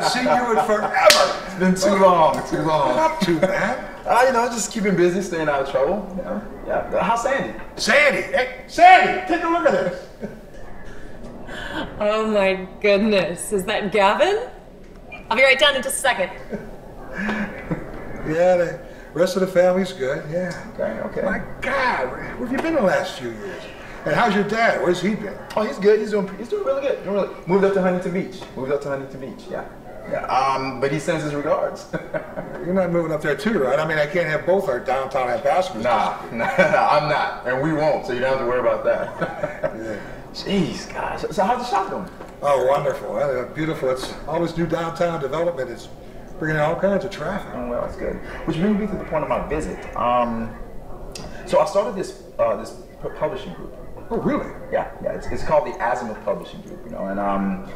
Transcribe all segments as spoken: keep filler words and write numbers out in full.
haven't seen you in forever. It's been too long. Too long. Not too bad. Uh, you know, just keeping busy, staying out of trouble. You know? Yeah. How's Sandy? Sandy! Hey, Sandy! Take a look at this. Oh my goodness. Is that Gavin? I'll be right down in just a second. Yeah, the rest of the family's good. Yeah. Okay, okay. My God, where have you been the last few years? And how's your dad? Where's he been? Oh, he's good. He's doing, he's doing really good. Doing really, moved up to Huntington Beach. Moved up to Huntington Beach, yeah. Yeah, um, but he sends his regards. You're not moving up there too, right? I mean, I can't have both our downtown ambassadors. Nah, nah, nah, I'm not. And we won't, so you don't have to worry about that. Yeah. Jeez, gosh. So how's the shop going? Oh, wonderful. Well, beautiful. It's always new downtown development. It's bringing in all kinds of traffic. Oh, well, that's good. Which brings me to the point of my visit. Um, so I started this, uh, this publishing group. Oh, really? Yeah, yeah. It's, it's called the Azimuth Publishing Group, you know, and, um...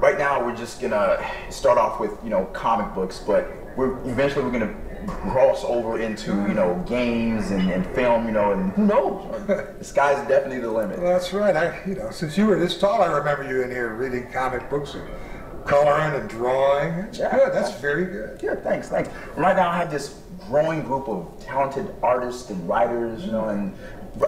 right now, we're just gonna start off with you know comic books, but we're eventually we're gonna cross over into you know games and, and film, you know, and who knows? The sky's definitely the limit. Well, that's right. I you know since you were this tall, I remember you in here reading comic books and coloring and drawing. That's yeah, good. That's very good. Yeah, thanks, thanks. Right now, I have this growing group of talented artists and writers, you know, and.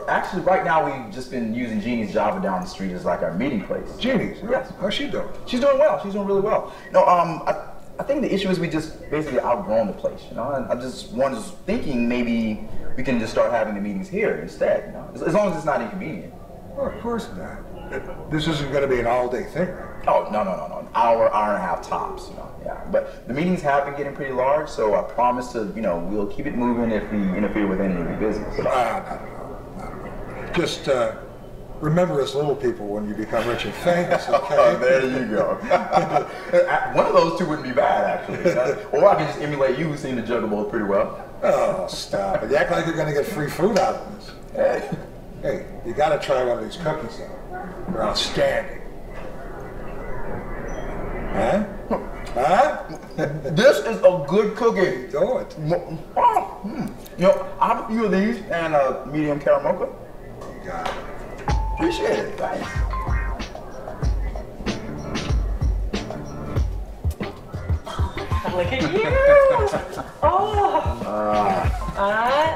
Actually, right now we've just been using Genie's Java down the street as like our meeting place. Genie's? Yes. How's she doing? She's doing well. She's doing really well. No, um, I, I think the issue is we just basically outgrown the place, you know. And I just was thinking maybe we can just start having the meetings here instead, you know, as, as long as it's not inconvenient. Well, of course not. This isn't going to be an all-day thing, right? Oh no, no, no, no. An hour, hour and a half tops, you know. Yeah. But the meetings have been getting pretty large, so I promise to, you know, we'll keep it moving if we interfere with any of your business. So. Uh, no, no. Just uh, remember us little people when you become rich and famous, okay? Oh, there you go. One of those two wouldn't be bad, actually. Or I can just emulate you, who seem to juggle both pretty well. Oh, stop it. You act like you're going to get free food out of this. Hey, hey, you got to try one of these cookies, though. They're outstanding. Huh? Huh? This is a good cookie. Do it. Oh, mm. You know, I have a few of these and a medium caramocha. Got it. Appreciate it. Thanks. Oh, look at you! Oh! Uh,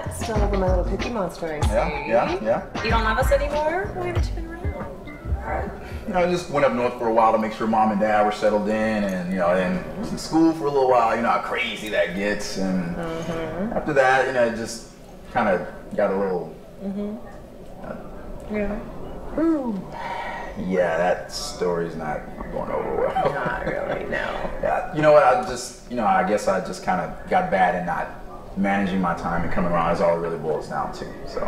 I still live in my little cookie monster. See? Yeah, yeah, yeah. You don't love us anymore? Why haven't you been around? You know, I just went up north for a while to make sure mom and dad were settled in, and you know, and was in school for a little while. You know how crazy that gets, and mm-hmm. after that, you know, it just kind of got a little. Mm-hmm. Yeah. Ooh. Yeah, that story's not going over well. Not really, no. Yeah, you know what? I just, you know, I guess I just kind of got bad at not managing my time and coming around. That's all it really boils down to. So,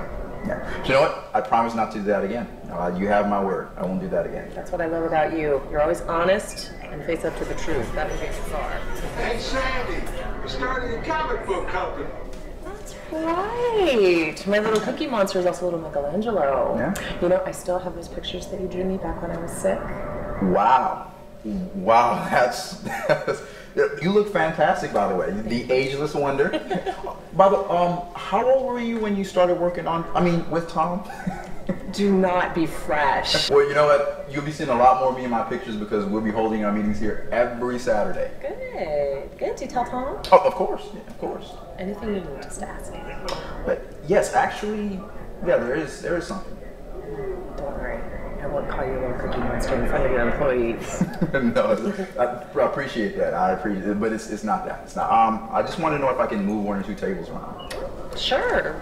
yeah. But you know what? I promise not to do that again. Uh, you have my word. I won't do that again. That's what I love about you. You're always honest and face up to the truth. That makes us hard. Hey, Sandy, we're starting a comic book company. Right. My little cookie monster is also a little Michelangelo. Yeah. You know, I still have those pictures that you drew me back when I was sick. Wow. Wow, that's... that's you look fantastic, by the way. The ageless wonder. By the um, how old were you when you started working on, I mean, with Tom? Do not be fresh. Well, you know what? You'll be seeing a lot more of me in my pictures because we'll be holding our meetings here every Saturday. Good. Good. Do you tell Tom? Oh, of course. Yeah, of course. Anything you need, just ask me. But yes, actually, yeah, there is there is something. Don't worry. I won't call you a little cookie monster in front of your employees. No, I, I appreciate that. I appreciate it, but it's it's not that. It's not. Um, I just want to know if I can move one or two tables around. Sure.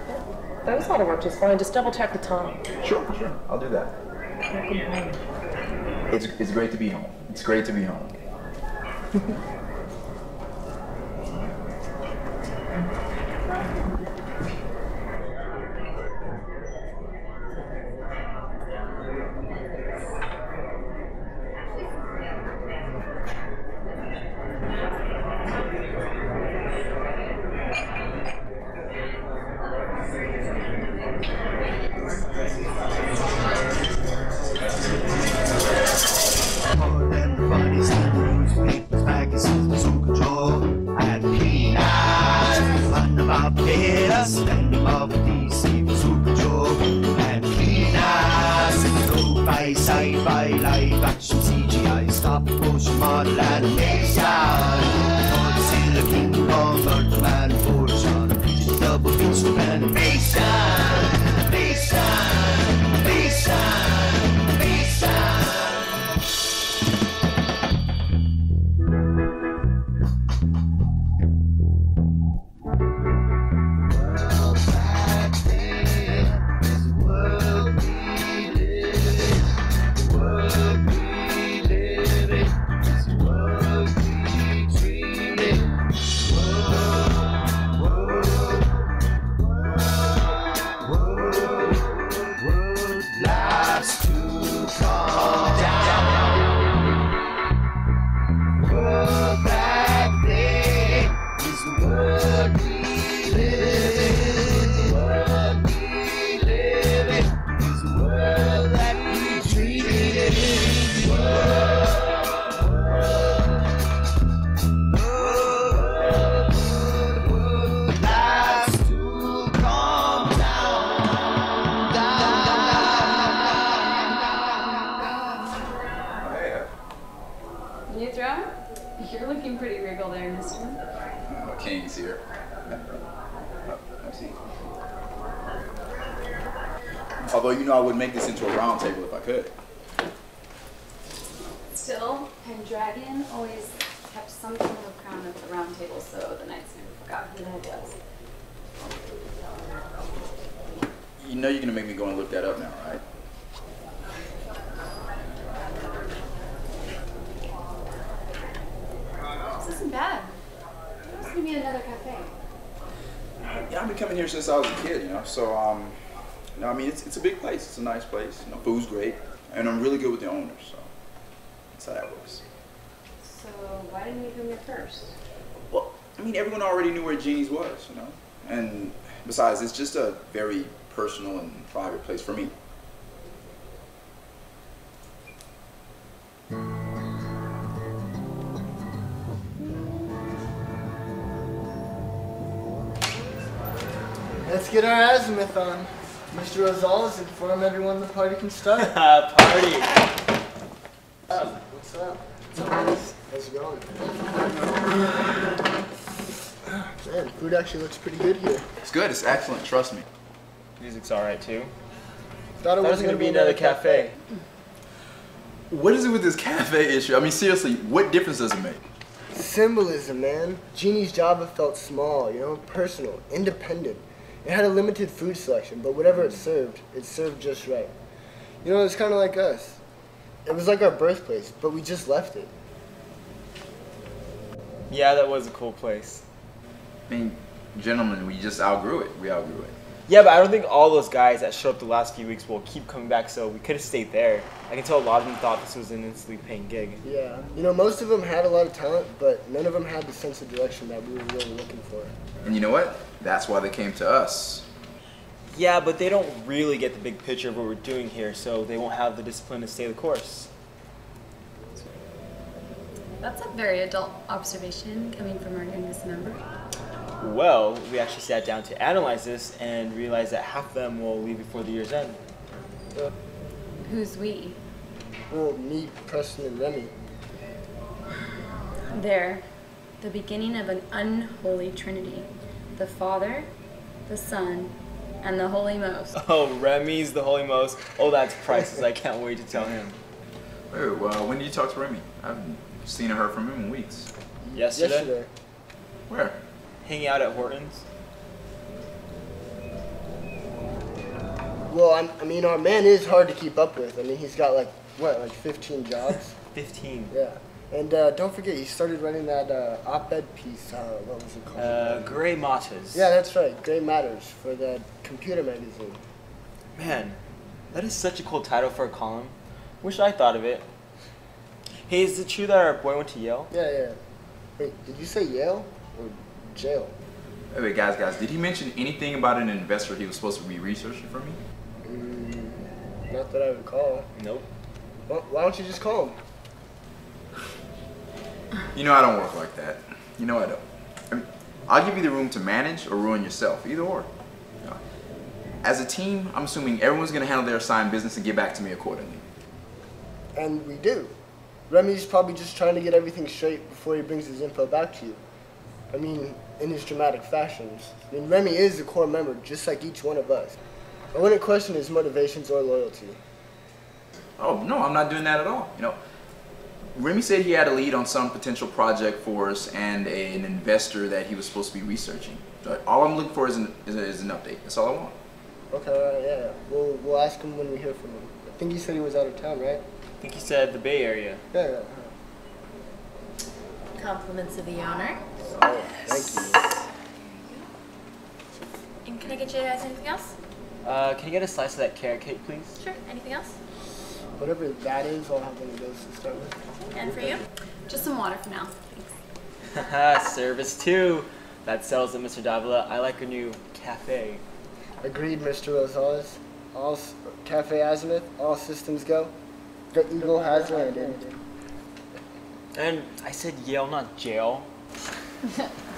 That was a lot of work just fine. Just double check with Tom. Sure, sure. I'll do that. It's, it's great to be home. It's great to be home. By side by live action C G I stop motion model animation. Canadians here. Although, you know, I would make this into a round table if I could. Still, Pendragon always kept some sort of crown at the round table, so the knights never forgot who the head was. You know you're going to make me go and look that up now, right? This isn't bad. This is going to be another cafe. Yeah, I've been coming here since I was a kid, you know, so, um... No, I mean, it's, it's a big place. It's a nice place. You know, food's great. And I'm really good with the owners, so that's how that works. So why didn't you come here first? Well, I mean, everyone already knew where Genie's was, you know? And besides, it's just a very personal and private place for me. Let's get our azimuth on. Mister Rosales, inform everyone the party can start. Party! Um, what's up? What's up, guys? How's it going? Man, food actually looks pretty good here. It's good, it's excellent, trust me. Music's alright too. Thought it was going to be another cafe. What is it with this cafe issue? I mean, seriously, what difference does it make? Symbolism, man. Genie's Java felt small, you know, personal, independent. It had a limited food selection, but whatever it served, it served just right. You know, it's kind of like us. It was like our birthplace, but we just left it. Yeah, that was a cool place. I mean, gentlemen, we just outgrew it. We outgrew it. Yeah, but I don't think all those guys that showed up the last few weeks will keep coming back, so we could have stayed there. I can tell a lot of them thought this was an instantly paying gig. Yeah. You know, most of them had a lot of talent, but none of them had the sense of direction that we were really looking for. And you know what? That's why they came to us. Yeah, but they don't really get the big picture of what we're doing here, so they won't have the discipline to stay the course. That's a very adult observation coming from our youngest member. Well, we actually sat down to analyze this and realized that half of them will leave before the year's end. Who's we? Well, me, Preston, and Remy. There, the beginning of an unholy trinity. The Father, the Son, and the Holy Most. Oh, Remy's the Holy Most. Oh, that's priceless. I can't wait to tell him. Hey, well, when did you talk to Remy? I haven't seen or heard from him in weeks. Yesterday? Yesterday. Where? Hanging out at Horton's. Well, I'm, I mean, our man is hard to keep up with. I mean, he's got like, what, like fifteen jobs? fifteen. Yeah. And uh, don't forget, he started writing that uh, op-ed piece, uh, what was it called? Uh, Gray Matters. Yeah, that's right, Gray Matters, for the computer magazine. Man, that is such a cool title for a column. Wish I thought of it. Hey, is it true that our boy went to Yale? Yeah, yeah. Wait, did you say Yale or jail? Wait, wait, guys, guys, did he mention anything about an investor he was supposed to be researching for me? Mm, not that I recall. Nope. Well, why don't you just call him? You know I don't work like that. You know I don't. I mean, I'll give you the room to manage or ruin yourself, either or. You know, as a team, I'm assuming everyone's going to handle their assigned business and get back to me accordingly. And we do. Remy's probably just trying to get everything straight before he brings his info back to you. I mean, in his dramatic fashions. I mean, Remy is a core member, just like each one of us. I wouldn't question his motivations or loyalty. Oh, no, I'm not doing that at all. You know. Remy said he had a lead on some potential project for us and a, an investor that he was supposed to be researching. All I'm looking for is an, is, a, is an update. That's all I want. Okay, all right, yeah. We'll, we'll ask him when we hear from him. I think he said he was out of town, right? I think he said the Bay Area. Yeah, yeah. Right. Compliments of the owner. Oh, thank you. And can I get you guys anything else? Uh, can you get a slice of that carrot cake, please? Sure. Anything else? Whatever that is, I'll have one of those to start with. And for you? Just some water for now. Thanks. Haha, service two. That sells it, Mister Davila. I like your new cafe. Agreed, Mister Rosales. All Cafe Azimuth, all systems go. The eagle has landed. And I said Yale, not jail.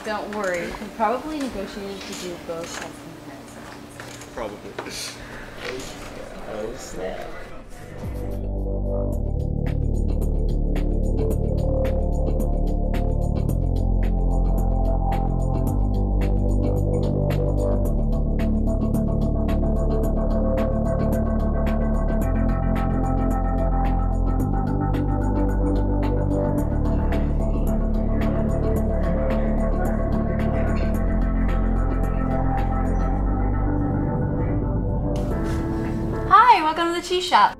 Don't worry. We probably negotiated to do both at the Probably. Oh, snap. Thank you. The Cheese Shop.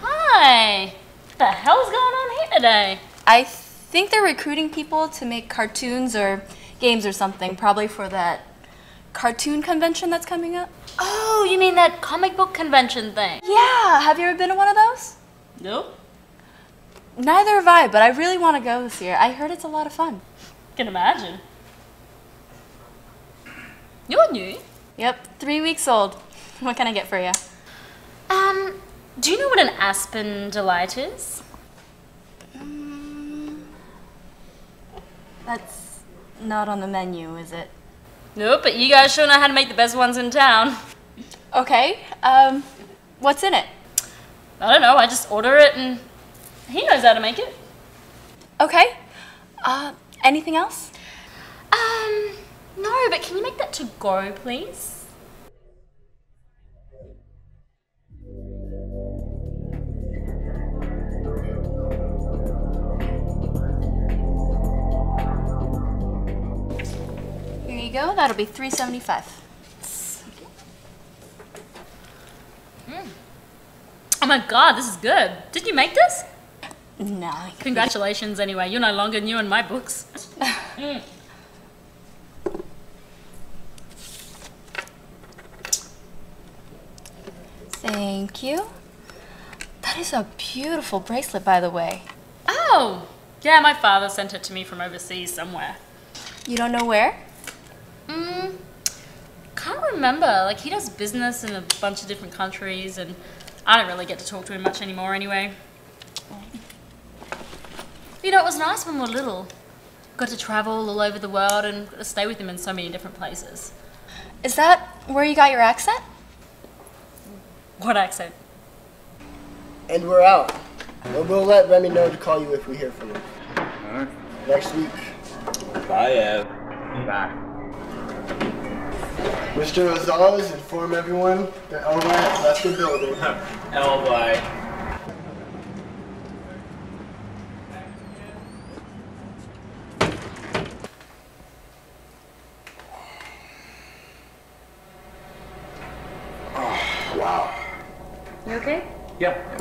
Hi! What the hell's going on here today? I think they're recruiting people to make cartoons or games or something, probably for that cartoon convention that's coming up. Oh, you mean that comic book convention thing? Yeah, have you ever been to one of those? Nope. Neither have I, but I really want to go this year. I heard it's a lot of fun. Can imagine. You're new. Yep, three weeks old. What can I get for you? Um, do you know what an Aspen Delight is? Um, that's not on the menu, is it? Nope, but you guys sure know how to make the best ones in town. Okay, um, what's in it? I don't know, I just order it and he knows how to make it. Okay, uh, anything else? Um... No, but can you make that to go, please? Here you go. That'll be three seventy-five. Mm. Oh my God, this is good. Did you make this? No. Congratulations, anyway. You're no longer new in my books. Mm. Thank you. That is a beautiful bracelet, by the way. Oh, yeah, my father sent it to me from overseas somewhere. You don't know where? Mm, can't remember. Like, he does business in a bunch of different countries, and I don't really get to talk to him much anymore anyway. You know, it was nice when we were little. Got to travel all over the world and got to stay with him in so many different places. Is that where you got your accent? What accent? And we're out. We'll, we'll let Remy know to call you if we hear from him. Alright. Next week. Bye, Ev. Bye. Mister Rosales, inform everyone that L Y has left the building. L Y. Oh, wow. You okay? Yeah. yeah.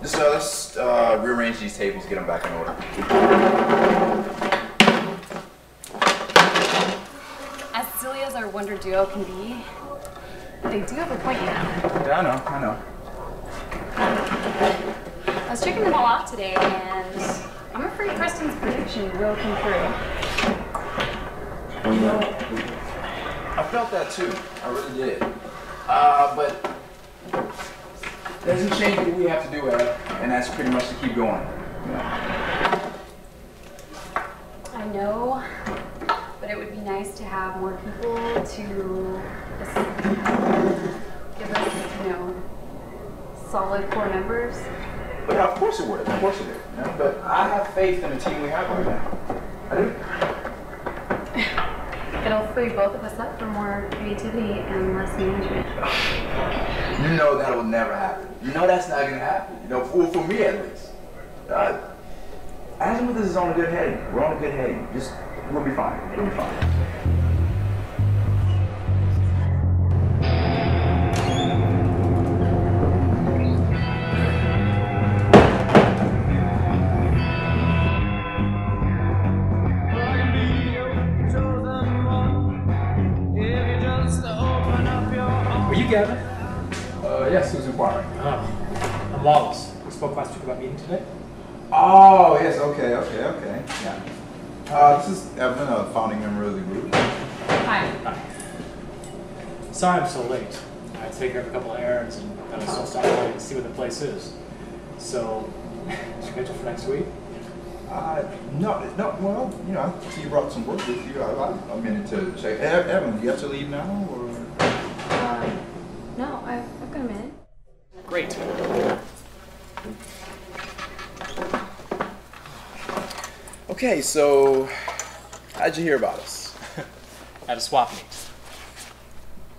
Just uh, let's uh, rearrange these tables, get them back in order. As silly as our wonder duo can be, they do have a point, you know. Yeah, I know, I know. I was checking them all out today, and I'm afraid Preston's prediction will come through. You know, I felt that too. I really did. Uh, but. Doesn't change what we have to do, Ed, and that's pretty much to keep going. Yeah. I know, but it would be nice to have more people to give us, you know, solid core members. But yeah, of course it would. Of course it would. You know? But I have faith in the team we have right now. I do. It'll free both of us up for more creativity and less management. You know that will never happen. You know that's not gonna happen. You know, for, for me at least. Uh, Azimuth is on a good heading. We're on a good heading. Just, we'll be fine. We'll be fine. Are you Gavin? Yes, Susan Warren. Oh, I'm Wallace. We spoke last week about meeting today. Oh, yes, okay, okay, okay. Yeah. Uh, this is Evan, a founding member of the group. Hi. Hi. Sorry I'm so late. I had to take care of a couple of errands and I was so sorry I didn't see what the place is. So, should we get you for next week? Uh, no, no, well, you know, I see you brought some work with you. I have a minute to check. Evan, do you have to leave now? Or? Uh, no, I've a minute. Great. Okay, so how'd you hear about us? At a swap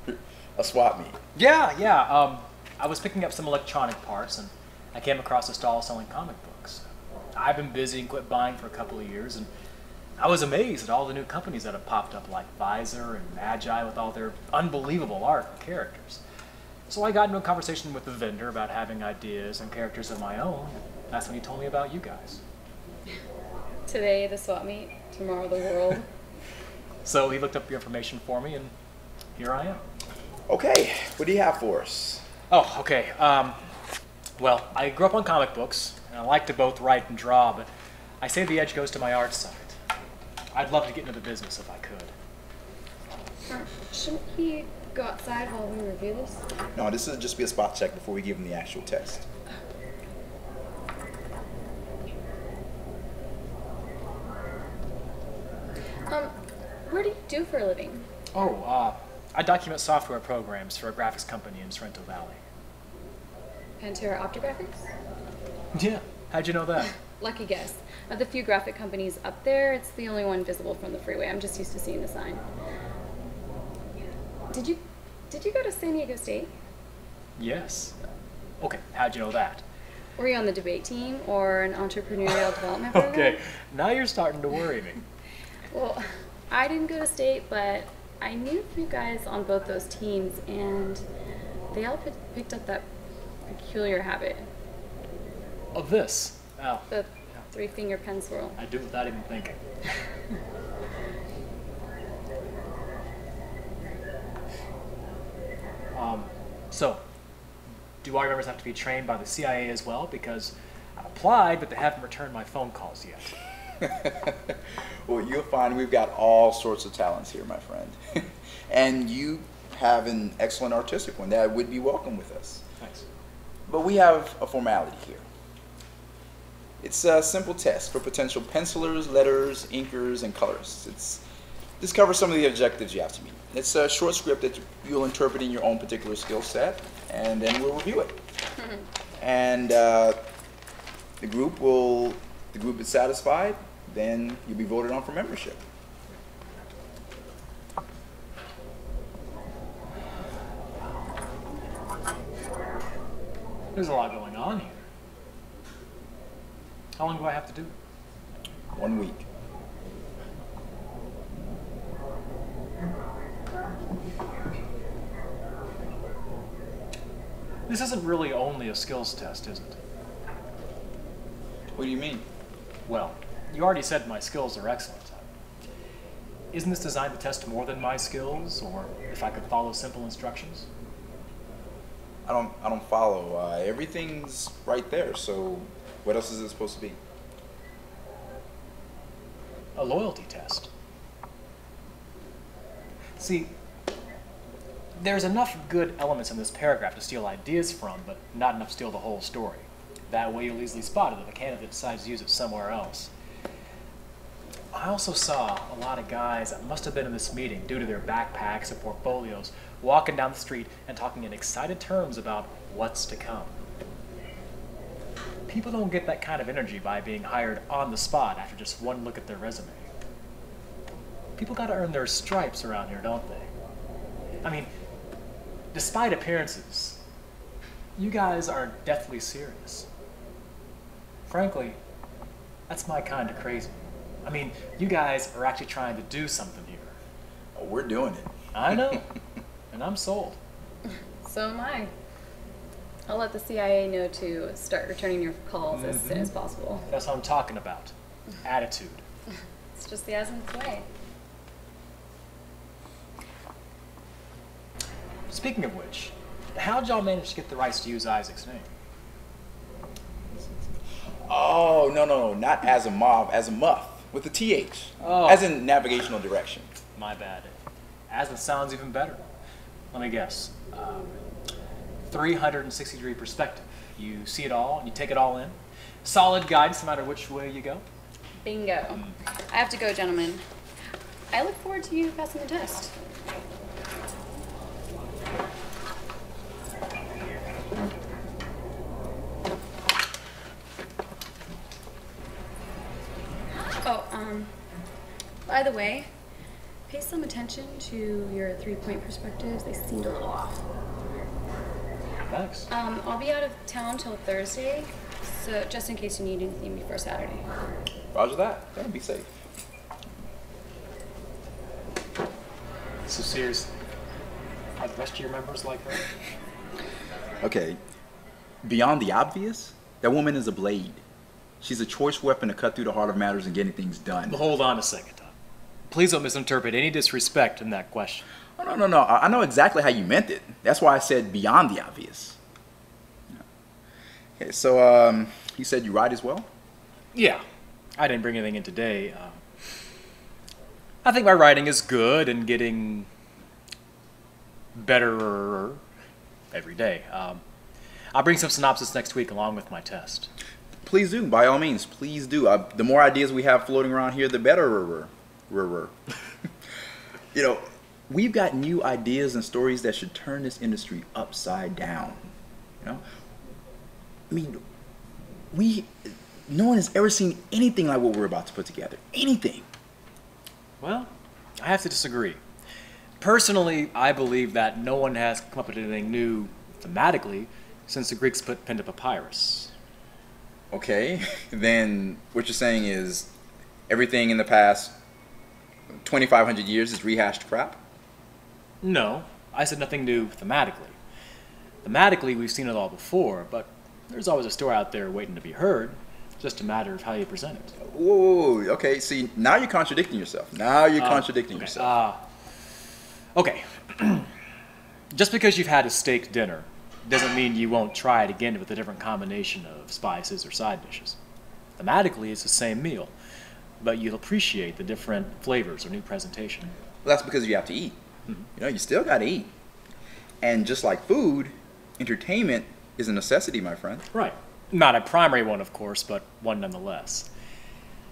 meet. A swap meet? Yeah, yeah. Um, I was picking up some electronic parts and I came across a stall selling comic books. I've been busy and quit buying for a couple of years and I was amazed at all the new companies that have popped up, like Visor and Magi, with all their unbelievable art and characters. So I got into a conversation with the vendor about having ideas and characters of my own. That's when he told me about you guys. Today, the swap meet. Tomorrow, the world. So he looked up your information for me, and here I am. Okay, what do you have for us? Oh, okay. Um, well, I grew up on comic books, and I like to both write and draw, but I say the edge goes to my art side. I'd love to get into the business if I could. Shouldn't he go outside while we review this? No, this would just be a spot check before we give him the actual test. Um, what do you do for a living? Oh, uh, I document software programs for a graphics company in Sorrento Valley. Pantera Optographics? Yeah, how'd you know that? Lucky guess. Of the few graphic companies up there, it's the only one visible from the freeway. I'm just used to seeing the sign. Did you, did you go to San Diego State? Yes. Okay, how'd you know that? Were you on the debate team or an entrepreneurial development program? Okay, now you're starting to worry me. Well, I didn't go to state, but I knew a few guys on both those teams, and they all picked up that peculiar habit. Of this? Oh. The three-finger pen swirl. I do without even thinking. um, so, do our members have to be trained by the C I A as well? Because I applied, but they haven't returned my phone calls yet. Well, you'll find we've got all sorts of talents here, my friend. And you have an excellent artistic one that would be welcome with us. Thanks. But we have a formality here. It's a simple test for potential pencilers, letters, inkers, and colorists. It's this covers some of the objectives you have to meet. It's a short script that you'll interpret in your own particular skill set, and then we'll review it. And uh, the group will, the group is satisfied, then you'll be voted on for membership. There's a lot going on here. How long do I have to do it? One week. This isn't really only a skills test, is it? What do you mean? Well, you already said my skills are excellent. Isn't this designed to test more than my skills, or if I could follow simple instructions? I don't, I don't follow. Uh, everything's right there, so what else is it supposed to be? A loyalty test. See, there's enough good elements in this paragraph to steal ideas from, but not enough to steal the whole story. That way you'll easily spot it if a candidate decides to use it somewhere else. I also saw a lot of guys that must have been in this meeting due to their backpacks and portfolios walking down the street and talking in excited terms about what's to come. People don't get that kind of energy by being hired on the spot after just one look at their resume. People gotta earn their stripes around here, don't they? I mean, despite appearances, you guys are deathly serious. Frankly, that's my kind of crazy. I mean, you guys are actually trying to do something here. Oh, we're doing it. I know, and I'm sold. So am I. I'll let the C I A know to start returning your calls mm-hmm. as soon as possible. That's what I'm talking about. Attitude. It's just the Azimuth way. Speaking of which, how'd y'all manage to get the rights to use Isaac's name? Oh, no, no, no, not Asimov, Azimuth, with a T H, oh. As in navigational direction. My bad. Azimuth sounds even better. Let me guess. Um, three hundred sixty degree perspective. You see it all and you take it all in. Solid guidance no matter which way you go. Bingo. Mm. I have to go, gentlemen. I look forward to you passing the test. Oh, um, by the way, pay some attention to your three-point perspectives. They seemed a little off. Thanks. Um, I'll be out of town till Thursday, so just in case you need anything before Saturday. Roger that. That'll be safe. So seriously, are the rest of your members like that? Okay, beyond the obvious, that woman is a blade. She's a choice weapon to cut through the heart of matters and getting things done. Well, hold on a second, Tom. Please don't misinterpret any disrespect in that question. Oh, no, no, no. I know exactly how you meant it. That's why I said beyond the obvious. Okay, so um, you said you ride as well? Yeah. I didn't bring anything in today. Uh, I think my riding is good and getting better every day. Um, I'll bring some synopsis next week along with my test. Please do, by all means, please do. I, the more ideas we have floating around here, the better. You know, we've got new ideas and stories that should turn this industry upside down. You know, I mean, we, no one has ever seen anything like what we're about to put together. Anything. Well, I have to disagree. Personally, I believe that no one has come up with anything new thematically since the Greeks put pen to papyrus. Okay, then what you're saying is everything in the past twenty-five hundred years is rehashed crap? No, I said nothing new thematically. Thematically, we've seen it all before, but there's always a story out there waiting to be heard. It's just a matter of how you present it. Whoa, whoa, whoa. Okay, see, now you're contradicting yourself. Now you're uh, contradicting okay, yourself. Uh, okay, just because you've had a steak dinner doesn't mean you won't try it again with a different combination of spices or side dishes. Thematically, it's the same meal, but you'll appreciate the different flavors or new presentation. Well, that's because you have to eat. Mm-hmm. You know, you still got to eat. And just like food, entertainment is a necessity, my friend. Right. Not a primary one, of course, but one nonetheless.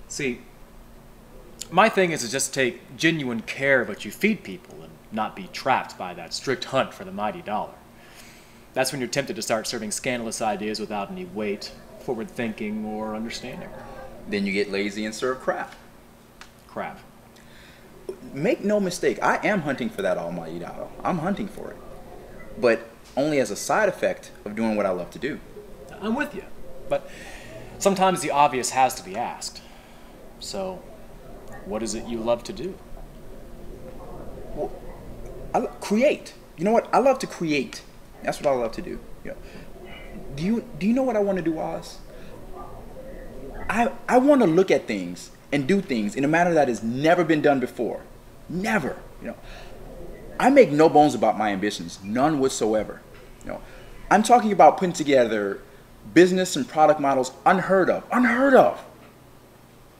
See, my thing is to just take genuine care of what you feed people and not be trapped by that strict hunt for the mighty dollar. That's when you're tempted to start serving scandalous ideas without any weight, forward thinking, or understanding. Then you get lazy and serve crap. Crap. Make no mistake, I am hunting for that almighty dollar. I'm hunting for it. But only as a side effect of doing what I love to do. I'm with you. But sometimes the obvious has to be asked. So, what is it you love to do? Well, I create. You know what? I love to create. That's what I love to do. You know, do you do you know what I want to do, Oz? I I want to look at things and do things in a manner that has never been done before, never. You know, I make no bones about my ambitions, none whatsoever. You know, I'm talking about putting together business and product models unheard of, unheard of.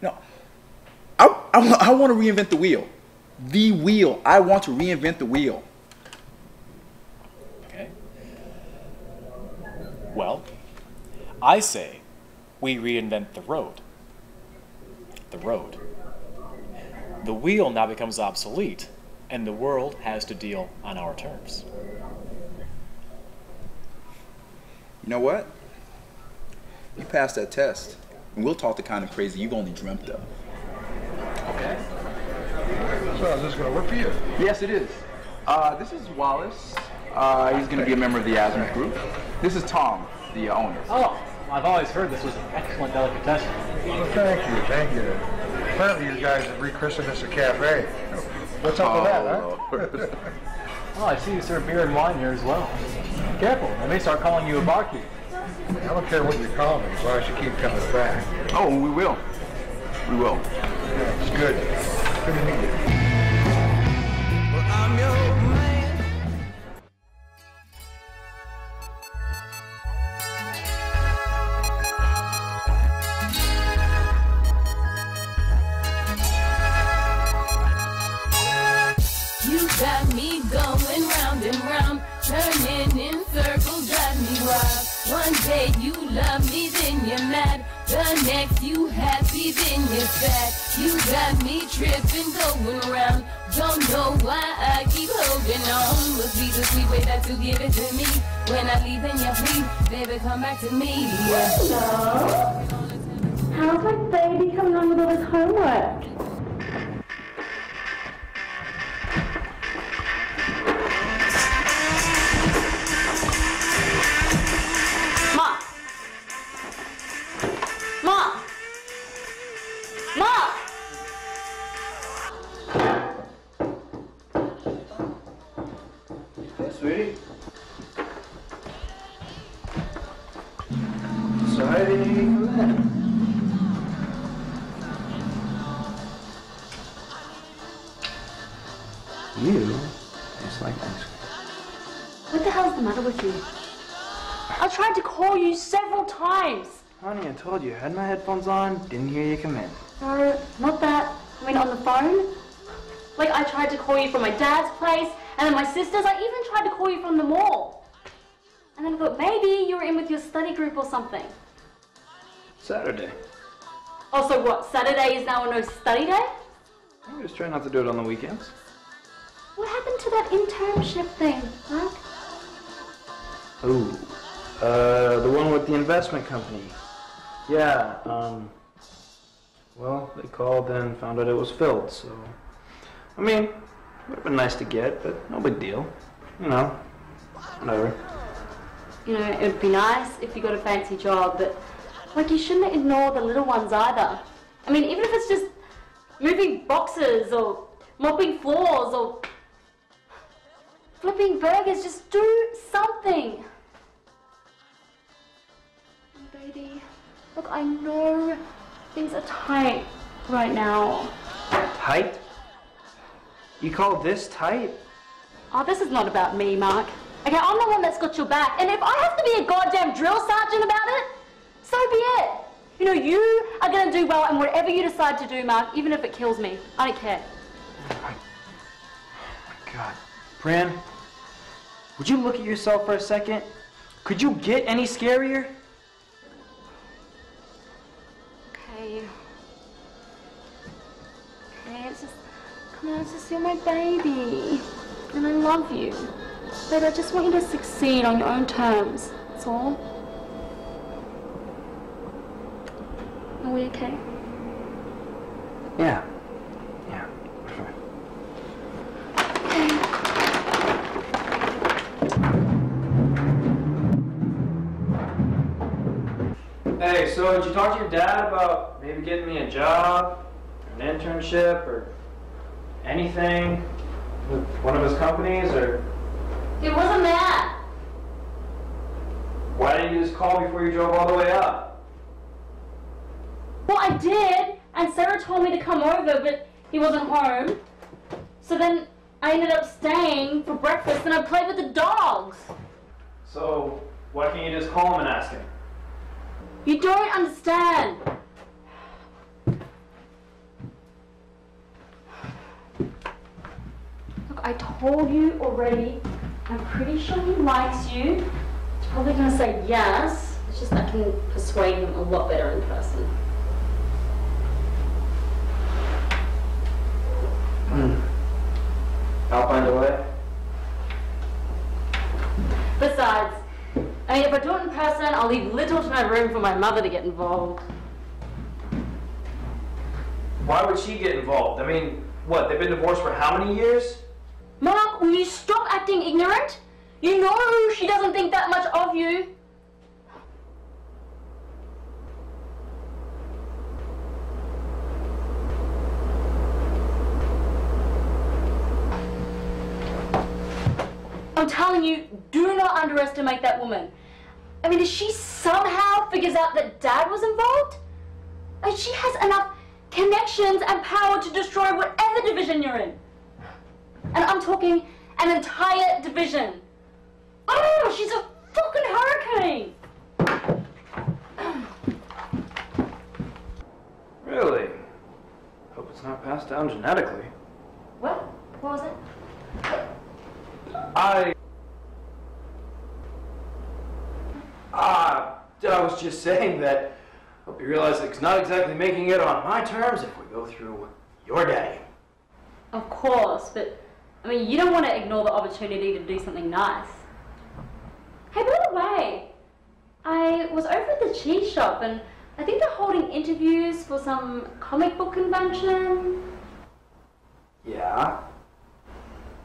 You know, I I, I want to reinvent the wheel, the wheel. I want to reinvent the wheel. Well, I say we reinvent the road. The road. The wheel now becomes obsolete, and the world has to deal on our terms. You know what? You passed that test, and we'll talk the kind of crazy you've only dreamt of. Okay. So is this going to work for you? Yes, it is. Uh, this is Wallace. Uh, he's going to be a member of the Azimuth Group. This is Tom, the uh, owner. Oh, I've always heard this was an excellent delicatessen. Well, thank you, thank you. Apparently you guys have rechristened this a cafe. What's up oh, with that, huh? Oh, I see you serve beer and wine here as well. Be careful, I may start calling you a barkeep. I don't care what you call me, as long as you keep coming back. Oh, we will. We will. Yeah, it's good. Good to meet you. Well, I'm your man. Got me going round and round, turning in circles, drive me wild. One day you love me, then you're mad. The next you happy, then you're sad. You got me tripping, going round. Don't know why I keep holding on. Must be the sweet way that you give it to me. When I leave and you leave, baby, come back to me. Hello. How's my baby coming on with all his homework? Mom! You just like ice cream. What the hell's the matter with you? I tried to call you several times. Honey, I told you. I had my headphones on, didn't hear you come in. No, not that. I mean, on the phone. Like, I tried to call you from my dad's place, and then my sister's. I even tried to call you from the mall. And then I thought maybe you were in with your study group or something. Saturday. Oh, so what? Saturday is now a no study day? I just try not to do it on the weekends. What happened to that internship thing, Mark? Oh, uh, the one with the investment company. Yeah, um, well, they called and found out it was filled, so... I mean, it would have been nice to get, but no big deal. You know, whatever. You know, it would be nice if you got a fancy job, but, like, you shouldn't ignore the little ones either. I mean, even if it's just moving boxes or mopping floors or flipping burgers, just do something. Baby, look, I know things are tight right now. Tight? You call this tight? Oh, this is not about me, Mark. Okay, I'm the one that's got your back, and if I have to be a goddamn drill sergeant about it, so be it. You know, you are gonna do well, and whatever you decide to do, Mark, even if it kills me, I don't care. Oh my, oh my God. Bran, would you look at yourself for a second? Could you get any scarier? Okay. Okay, it's just, come on, it's just, you're my baby. And I love you. But I just want you to succeed on your own terms, that's all. Are we okay? Yeah. Hey, so did you talk to your dad about maybe getting me a job, or an internship, or anything with one of his companies, or? It wasn't that. Why didn't you just call before you drove all the way up? Well, I did, and Sarah told me to come over, but he wasn't home. So then I ended up staying for breakfast, and I played with the dogs. So why can't you just call him and ask him? You don't understand. Look, I told you already, I'm pretty sure he likes you. He's probably going to say yes. It's just I can persuade him a lot better in person. Mm. I'll find a way. Besides, I mean, if I do it in person, I'll leave little to no room for my mother to get involved. Why would she get involved? I mean, what, they've been divorced for how many years? Mark, will you stop acting ignorant? You know she doesn't think that much of you. I'm telling you, do not underestimate that woman. I mean, if she somehow figures out that Dad was involved, I mean, she has enough connections and power to destroy whatever division you're in. And I'm talking an entire division. Oh, she's a fucking hurricane. Really? Hope it's not passed down genetically. What? What was it? I... Ah, I was just saying that hope you realize it's not exactly making it on my terms if we go through your daddy. Of course, but I mean, you don't want to ignore the opportunity to do something nice. Hey, by the way, I was over at the Cheese Shop and I think they're holding interviews for some comic book convention. Yeah?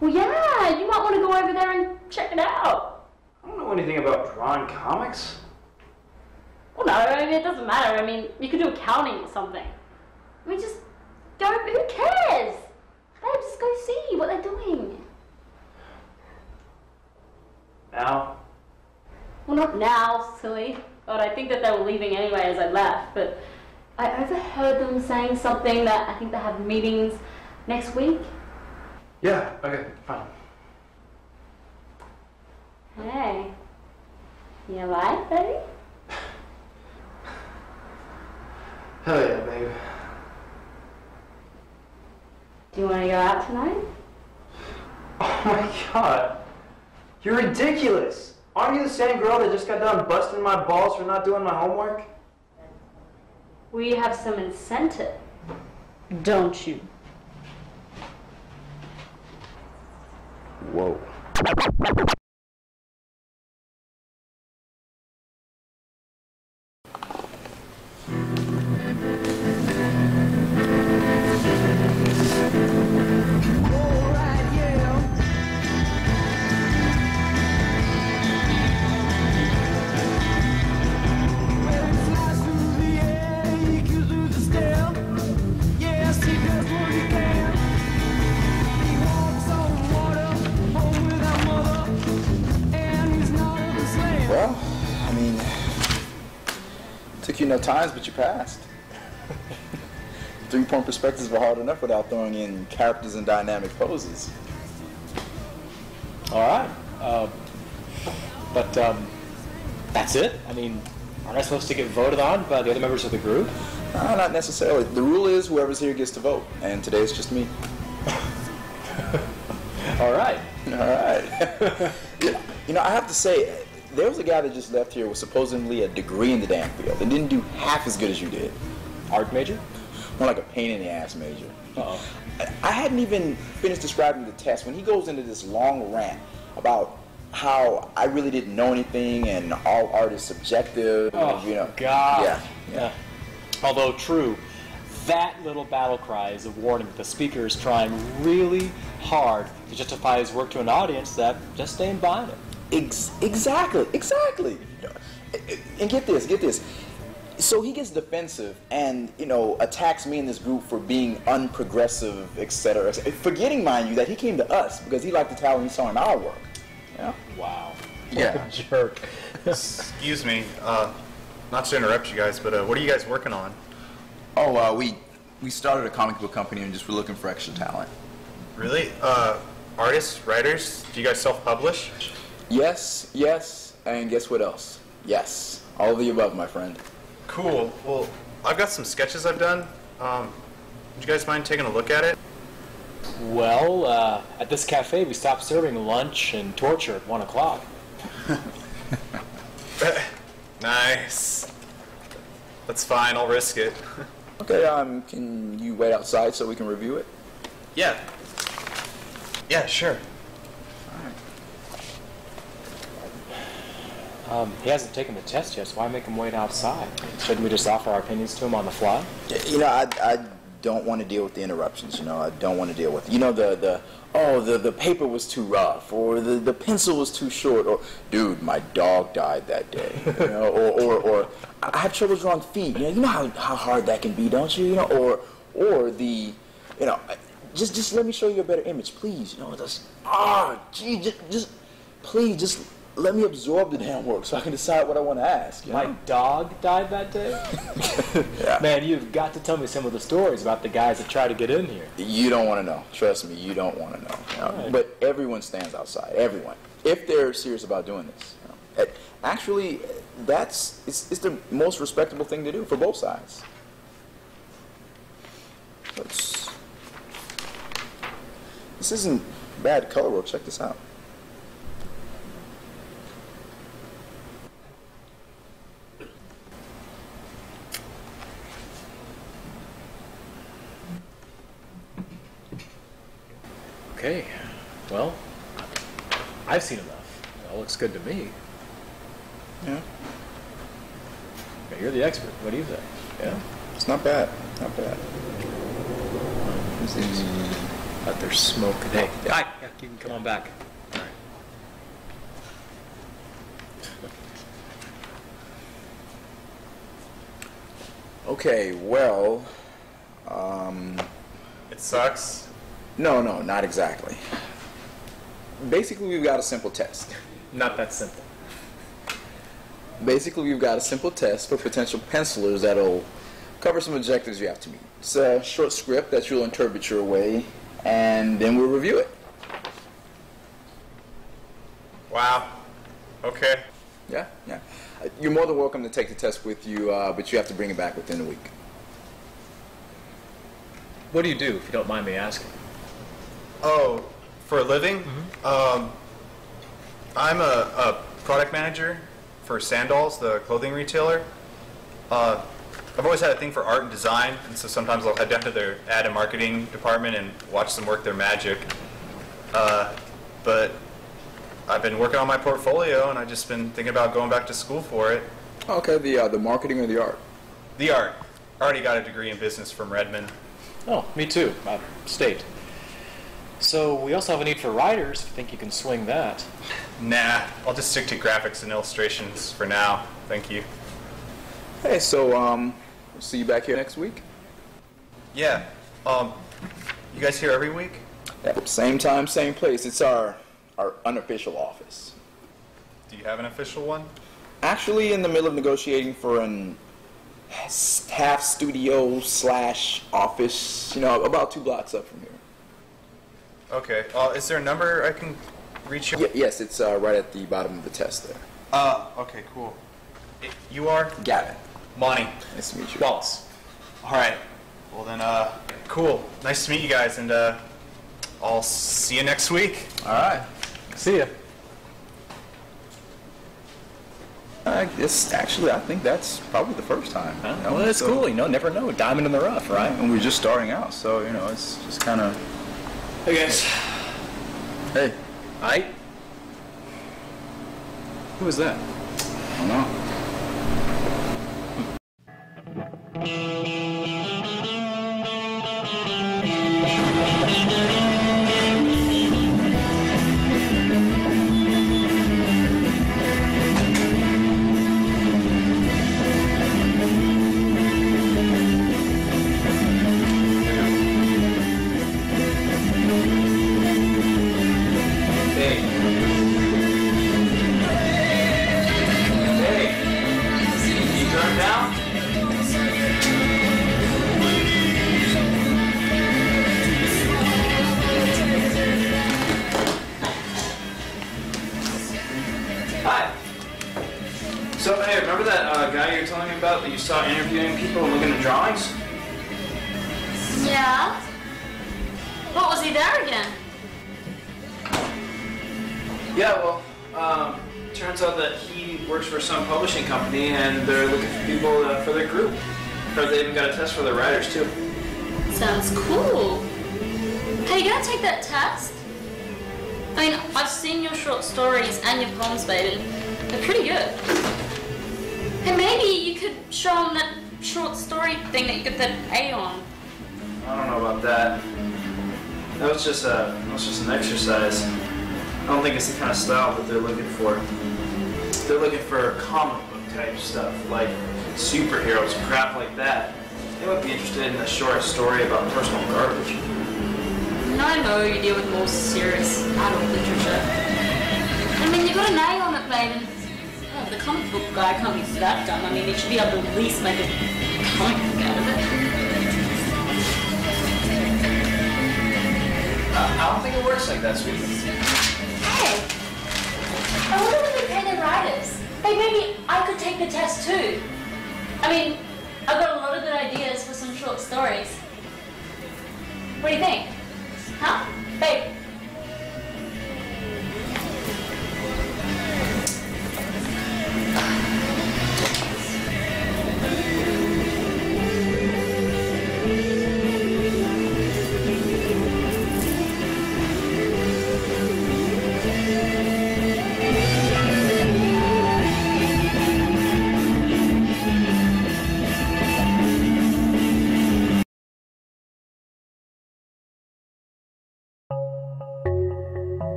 Well, yeah, you might want to go over there and check it out. I don't know anything about drawing comics. Well, no, I mean, it doesn't matter. I mean, you could do accounting or something. I mean, just go, who cares? Babe, just go see what they're doing. Now? Well, not now, silly. God, I think that they were leaving anyway as I left, but I overheard them saying something that I think they have meetings next week. Yeah, okay, fine. Hey. You alive, buddy? Hell yeah, babe. Do you want to go out tonight? Oh my god. You're ridiculous. Aren't you the same girl that just got done busting my balls for not doing my homework? We have some incentive, don't you? Whoa. No times, but you passed. Three-point perspectives were hard enough without throwing in characters and dynamic poses. All right, uh, but um, that's it. I mean, aren't I supposed to get voted on by the other members of the group? No, not necessarily. The rule is whoever's here gets to vote, and today it's just me. All right. All right. You know, I have to say, there was a guy that just left here with supposedly a degree in the damn field and didn't do half as good as you did. Art major? More like a pain in the ass major. Uh-oh. I hadn't even finished describing the test when he goes into this long rant about how I really didn't know anything and all art is subjective. Oh, you know. God. Yeah, yeah. Yeah. Although true, that little battle cry is a warning that the speaker is trying really hard to justify his work to an audience that just ain't buying it. Ex exactly, exactly. And get this, get this. So he gets defensive and, you know, attacks me and this group for being unprogressive, et cetera, et cetera. Forgetting, mind you, that he came to us because he liked the talent he saw in our work. Yeah? Wow. Yeah. Jerk. Excuse me. Uh, not to interrupt you guys, but uh, what are you guys working on? Oh, uh, we, we started a comic book company and just were looking for extra talent. Really? Uh, artists, writers, do you guys self-publish? Yes, yes, and guess what else? Yes. All of the above, my friend. Cool. Well, I've got some sketches I've done. Um, would you guys mind taking a look at it? Well, uh, at this cafe, we stopped serving lunch and torture at one o'clock. Nice. That's fine. I'll risk it. Okay, um, can you wait outside so we can review it? Yeah. Yeah, sure. Um, he hasn't taken the test yet, so why make him wait outside? Shouldn't we just offer our opinions to him on the fly? You know, I, I don't want to deal with the interruptions, you know. I don't want to deal with, you know, the, the oh, the, the paper was too rough, or the, the pencil was too short, or, dude, my dog died that day, you know, or, or, or I have trouble drawing feet, you know, you know how, how hard that can be, don't you, you know, or, or the, you know, just, just let me show you a better image, please, you know, just, ah, gee, just, just please, just, let me absorb the damn work so I can decide what I want to ask. You know? My dog died that day? Yeah. Man, you've got to tell me some of the stories about the guys that try to get in here. You don't want to know. Trust me, you don't want to know. You know? Right. But everyone stands outside. Everyone. If they're serious about doing this. You know? Actually, that's it's, it's the most respectable thing to do for both sides. Let's, this isn't bad color work. Check this out. Okay, well, I've seen enough. It all looks good to me. Yeah. Okay, you're the expert. What do you think? Yeah. It's not bad. Not bad. Mm. But there's smoke. Hey, yeah. Hi. Yeah, you can come yeah. on back. All right. Okay. Well. Um, it sucks. No, no, not exactly. Basically, we've got a simple test. Not that simple. Basically, we've got a simple test for potential pencilers that'll cover some objectives you have to meet. It's a short script that you'll interpret your way and then we'll review it. Wow. Okay. Yeah, yeah. You're more than welcome to take the test with you, uh, but you have to bring it back within a week. What do you do, if you don't mind me asking? Oh, for a living? Mm-hmm. um, I'm a, a product manager for Sandals, the clothing retailer. Uh, I've always had a thing for art and design, and so sometimes I'll head down to their ad and marketing department and watch them work their magic. Uh, but I've been working on my portfolio, and I've just been thinking about going back to school for it. Okay, the, uh, the marketing or the art? The art. I already got a degree in business from Redmond. Oh, me too, out of state. So we also have a need for writers, if you think you can swing that. Nah, I'll just stick to graphics and illustrations for now. Thank you. Hey, so um, we'll see you back here next week? Yeah. Um, you guys here every week? Yeah, same time, same place. It's our, our unofficial office. Do you have an official one? Actually, in the middle of negotiating for an half studio slash office, you know, about two blocks up from here. Okay. Uh, is there a number I can reach you? Y yes, it's uh, right at the bottom of the test there. Uh, okay, cool. It, you are? Gavin. Monty. Nice to meet you. Wallace. All right. Well, then, uh, cool. Nice to meet you guys, and uh, I'll see you next week. All right. See ya. I guess, actually, I think that's probably the first time. Huh? You know? Well, that's so cool. You know, never know. Diamond in the rough, right? Yeah, and we're just starting out, so, you know, it's just kind of... Hey, guys. Hey. Hi. Who was that? I don't know. Just a, it's just an exercise. I don't think it's the kind of style that they're looking for. They're looking for comic book type stuff, like superheroes, crap like that. They would be interested in a short story about personal garbage. No, I know you deal with more serious adult literature. I mean, you got an A on it, Raven. Oh, the comic book guy can't be that dumb. I mean, they should be able to at least make a comic book out of it. I don't think it works like that, sweetie. Hey, I wonder if they pay their writers. Hey, maybe I could take the test too. I mean, I've got a lot of good ideas for some short stories. What do you think? Huh? Babe?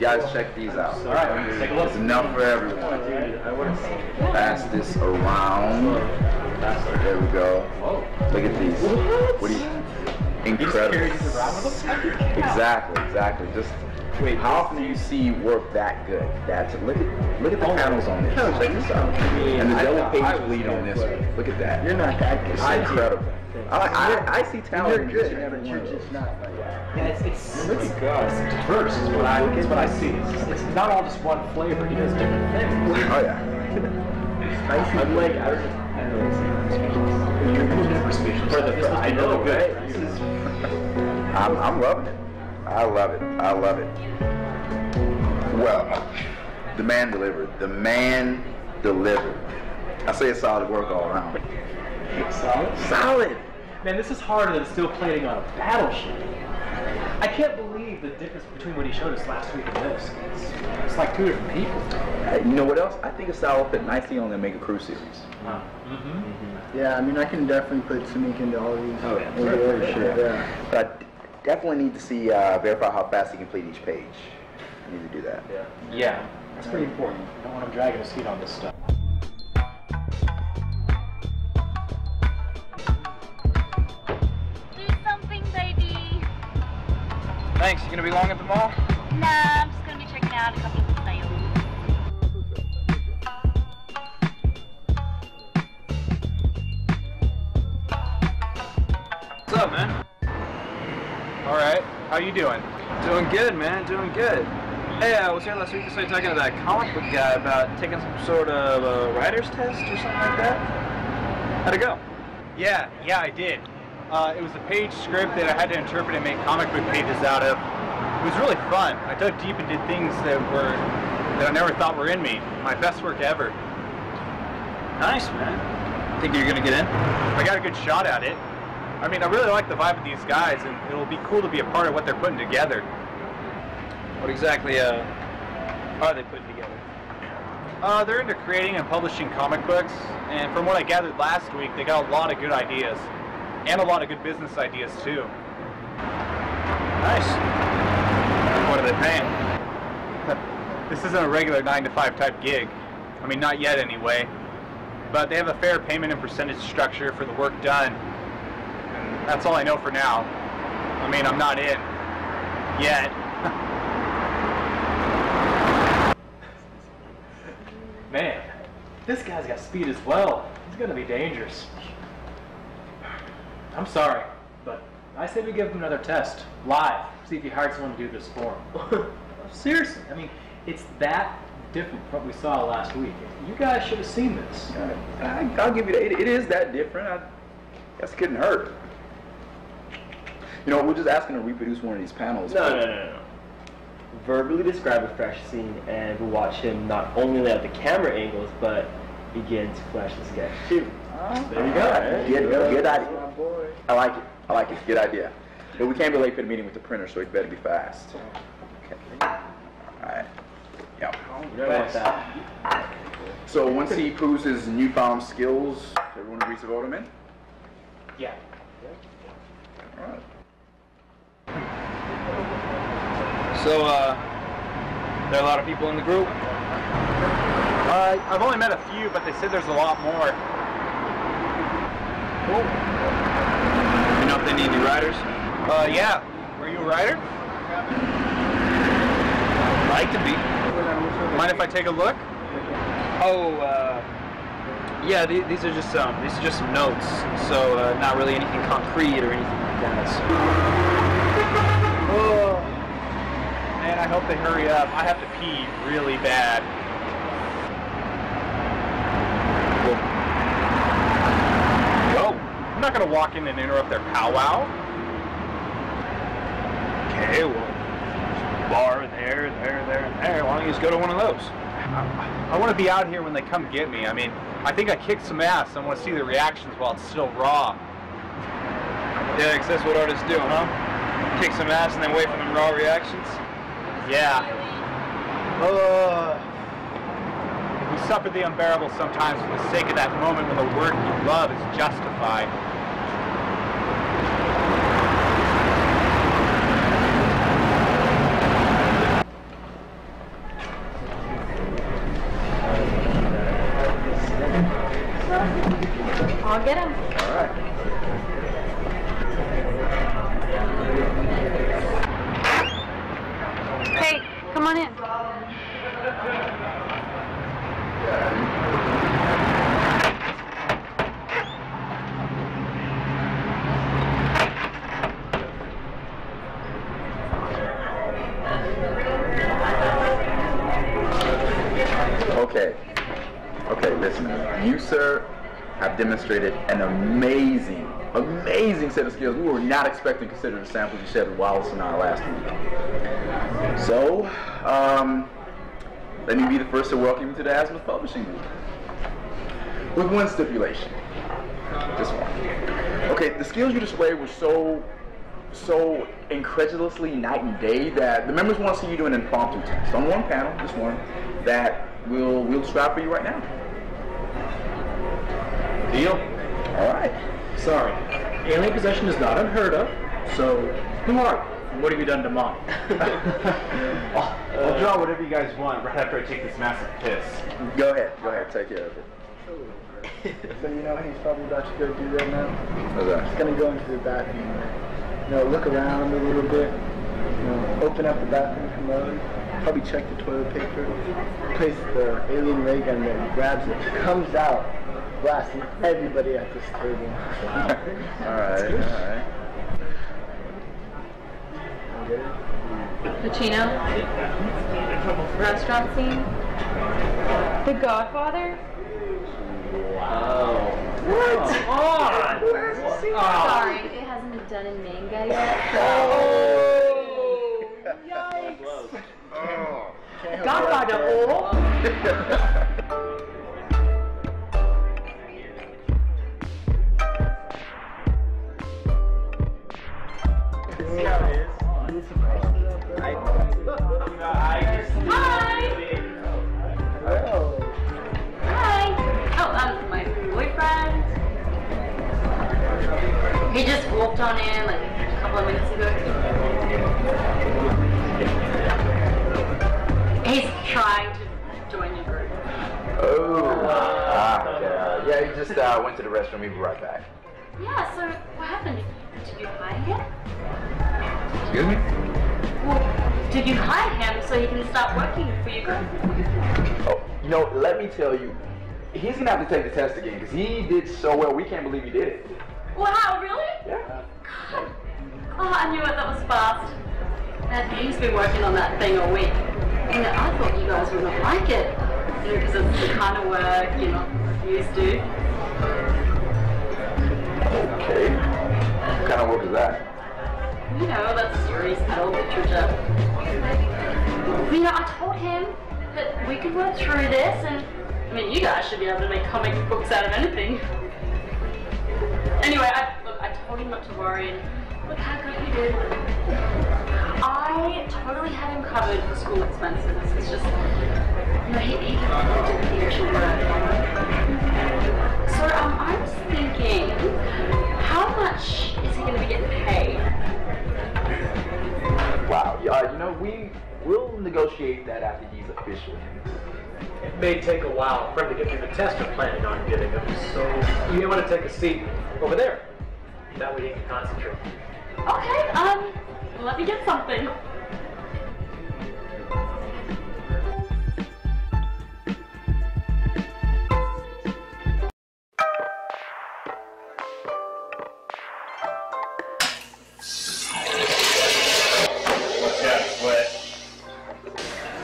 Guys, check these out. All right, take a look. There's enough for everyone. Pass this around. There we go. Look at these. What do you? Incredible. Exactly, exactly. Just how often do you see work that good? That's it. Look at look at the panels on this. Check this out. And the yellow page lead on this one. Look at that. You're not that good. Incredible. I, I, I see talent. You're good, but you're just not. Like, yeah, it's it's really good. It's diverse. Is what I is what I see. It's, it's not all just one flavor. He does different things. Oh yeah. I see. I'm like I don't know. You're really different species. For the I know good. I'm I'm loving it. I love it. I love it. Well, the man delivered. The man delivered. I say it's solid work all around. Solid? Solid! Man, this is harder than steel plating on a battleship. I can't believe the difference between what he showed us last week and this. It's, it's like two different people. Uh, you know what else? I think a solid fit nicely on the Omega Crew series. Wow. Mm-hmm. Mm-hmm. Yeah, I mean, I can definitely put Samik into all these. Oh, yeah. Sure. Shit, yeah. But I definitely need to see, uh, verify how fast he can complete each page. I need to do that. Yeah. Yeah. That's pretty important. I don't want him dragging his feet on this stuff. Thanks. You gonna be long at the mall? Nah, I'm just gonna be checking out a couple of sales. What's up, man? All right. How you doing? Doing good, man. Doing good. Hey, I was here last week. So you're talking to that comic book guy about taking some sort of uh, writer's test or something like that. How'd it go? Yeah. Yeah, I did. Uh, it was a page script that I had to interpret and make comic book pages out of. It was really fun. I dug deep and did things that were that I never thought were in me. My best work ever. Nice, man. Think you're gonna get in? I got a good shot at it. I mean, I really like the vibe of these guys, and it'll be cool to be a part of what they're putting together. What exactly uh, are they putting together? Uh, they're into creating and publishing comic books, and from what I gathered last week, they got a lot of good ideas. And a lot of good business ideas, too. Nice. What are they paying? This isn't a regular nine to five type gig. I mean, not yet, anyway. But they have a fair payment and percentage structure for the work done. And that's all I know for now. I mean, I'm not in. Yet. Man, this guy's got speed as well. He's gonna be dangerous. I'm sorry, but I say we give him another test, live, see if he hired someone to do this for him. Seriously, I mean, it's that different from what we saw last week. You guys should have seen this. I, I'll give you that. It, it is that different. I guess it couldn't hurt. You know, we're just asking to reproduce one of these panels. No, no, no, no, no. Verbally describe a fresh scene, and we'll watch him not only lay out the camera angles, but begin to flesh the sketch, too. Oh, there you go. Right. Good, good, good idea. I like it. I like it. Good idea. But we can't be late for the meeting with the printer, so it better be fast. Okay. All right. Yeah. Fast. So once he proves his newfound skills, everyone agrees to vote him in? Yeah. All right. So, uh, there are a lot of people in the group? Uh, I've only met a few, but they said there's a lot more. Cool. You know if they need new writers? Uh, yeah. Were you a writer? I'd like to be. Mind if I take a look? Oh, uh, yeah, th these are just some, these are just some notes, so uh, not really anything concrete or anything like that. So. Oh, man, I hope they hurry up. I have to pee really bad. I'm not going to walk in and interrupt their powwow. Okay, well, there's a bar there, there, there, there. Why don't you just go to one of those? I, I want to be out here when they come get me. I mean, I think I kicked some ass. I want to see the reactions while it's still raw. Yeah, because that's what artists do, huh? Kick some ass and then wait for them raw reactions? Yeah. Uh, we suffer the unbearable sometimes for the sake of that moment when the work you love is justified. I'll get him. All right. Hey, come on in. Okay. Okay, listen. You, sir, have demonstrated an amazing, amazing set of skills we were not expecting considering the samples you shared with Wallace and I last week. So, um, let me be the first to welcome you to the Azimuth Publishing Group. With one stipulation. Just one. Okay, the skills you displayed were so, so incredulously night and day that the members want to see you do an impromptu test on one panel, this one, that we'll, we'll try for you right now. Deal? All right. Sorry. Alien possession is not unheard of, so who are you? And what have you done to Mom? I'll, I'll draw whatever you guys want right after I take this massive piss. Go ahead. Go ahead. Take care of it. So you know he's probably about to go do that now. Okay. He's going to go into the bathroom, you know, look around a little bit, you know, open up the bathroom commode, probably check the toilet paper, place the alien ray gun there, and grabs it, comes out, blasting everybody at this table. Wow. Alright, alright. Pacino? Restaurant scene? The Godfather? Wow. What? Oh, what? Sorry, it hasn't been done in manga yet. So. Oh! Yikes! Oh. Godfather, oh! He just walked on in like a couple of minutes ago. He's trying to join your group. Oh, ah, yeah. Yeah, he just uh, went to the restroom. He'll be right back. Yeah, so what happened? Did you hire him? Excuse me? Well, did you hire him so he can start working for your group? Oh, you know, let me tell you, he's going to have to take the test again because he did so well, we can't believe he did it. Wow, really? Yeah. God. Oh, I knew it. That was fast. And he's been working on that thing all week. And I thought you guys would not like it. You know, because it's the kind of work you're not used to. Okay. What kind of work is that? You know, that's Yuri's adult literature. You know, I told him that we could work through this and, I mean, you guys should be able to make comic books out of anything. Anyway, I, look, I told him not to worry, and look how good he did. I totally had him covered for school expenses. It's just, you know, he, he did the actual work. So um, I was thinking, how much is he going to be getting paid? Wow, uh, you know, we will negotiate that after he's official. It may take a while for him to get through the test we're planning on giving him, so you may want to take a seat over there. That way you can concentrate. Okay, um, let me get something.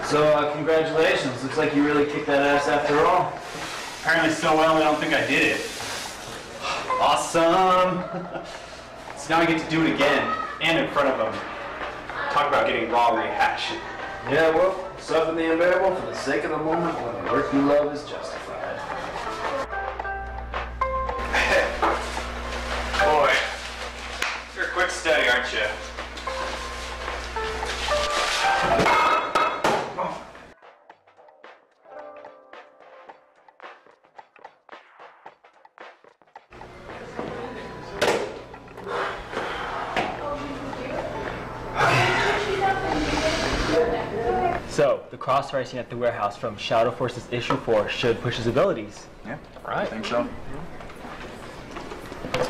So, uh, congratulations. Looks like you really kicked that ass after all. Apparently so well, I don't think I did it. Awesome! So now I get to do it again, and in front of them. Talk about getting raw reaction. Yeah, well, suffer the unbearable for the sake of the moment when the work you love is justified. Boy, you're a quick study, aren't you? Cross racing at the warehouse from Shadow Forces issue four should push his abilities. Yeah, right. I think so. I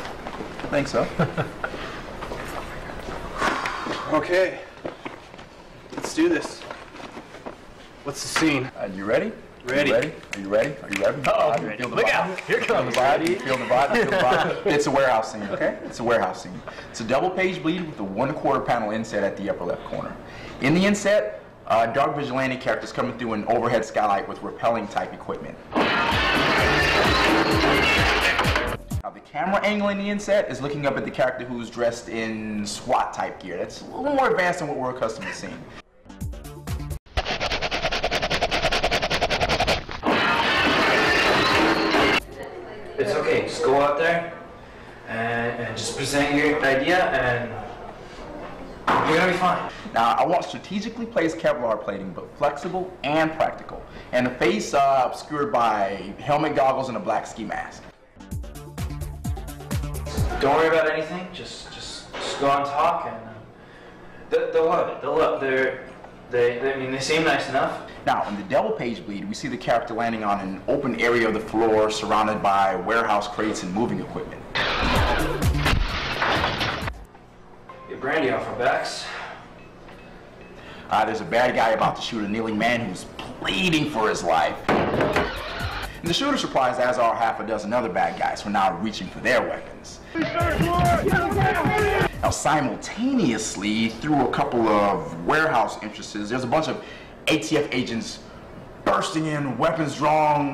think so. Okay, let's do this. What's the scene? Are you ready? Ready. Are you ready? Are you ready? Uh oh, feel the look out! Here comes the body. Feel the body. Feel the body. It's a warehouse scene, okay? It's a warehouse scene. It's a double page bleed with a one quarter panel inset at the upper left corner. In the inset, Uh, dark vigilante characters coming through an overhead skylight with rappelling type equipment. Now the camera angle in the inset is looking up at the character who's dressed in SWAT type gear. That's a little more advanced than what we're accustomed to seeing. It's okay, just go out there and, and just present your idea and you're gonna be fine. Now, I want strategically placed Kevlar plating, but flexible and practical. And the face uh, obscured by helmet, goggles, and a black ski mask. Don't worry about anything. Just, just, just go and talk, and uh, they'll, they'll love it. They'll love. They're, they, they, I mean, they seem nice enough. Now, on the double page bleed, we see the character landing on an open area of the floor, surrounded by warehouse crates and moving equipment. Brandy off our backs. Uh, there's a bad guy about to shoot a kneeling man who's pleading for his life. And the shooter's surprised, as are half a dozen other bad guys who are now reaching for their weapons. Now, simultaneously, through a couple of warehouse entrances, there's a bunch of A T F agents bursting in, weapons drawn.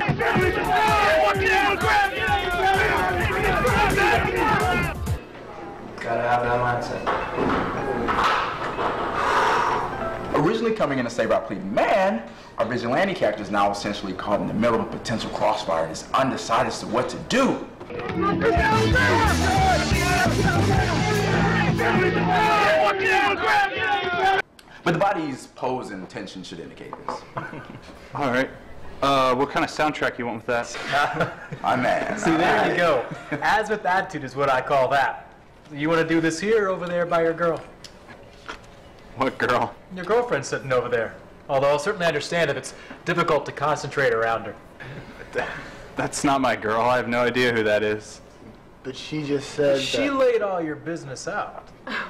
Gotta have that mindset. Originally coming in to save our pleading man, our vigilante character is now essentially caught in the middle of a potential crossfire and is undecided as to what to do. But the body's pose and tension should indicate this. All right. Uh, what kind of soundtrack you want with that? My man. See, there you go. As with attitude is what I call that. You want to do this here or over there by your girl? What girl? Your girlfriend's sitting over there. Although I'll certainly understand if it's difficult to concentrate around her. That, that's not my girl. I have no idea who that is. But she just said she that. Laid all your business out. Oh,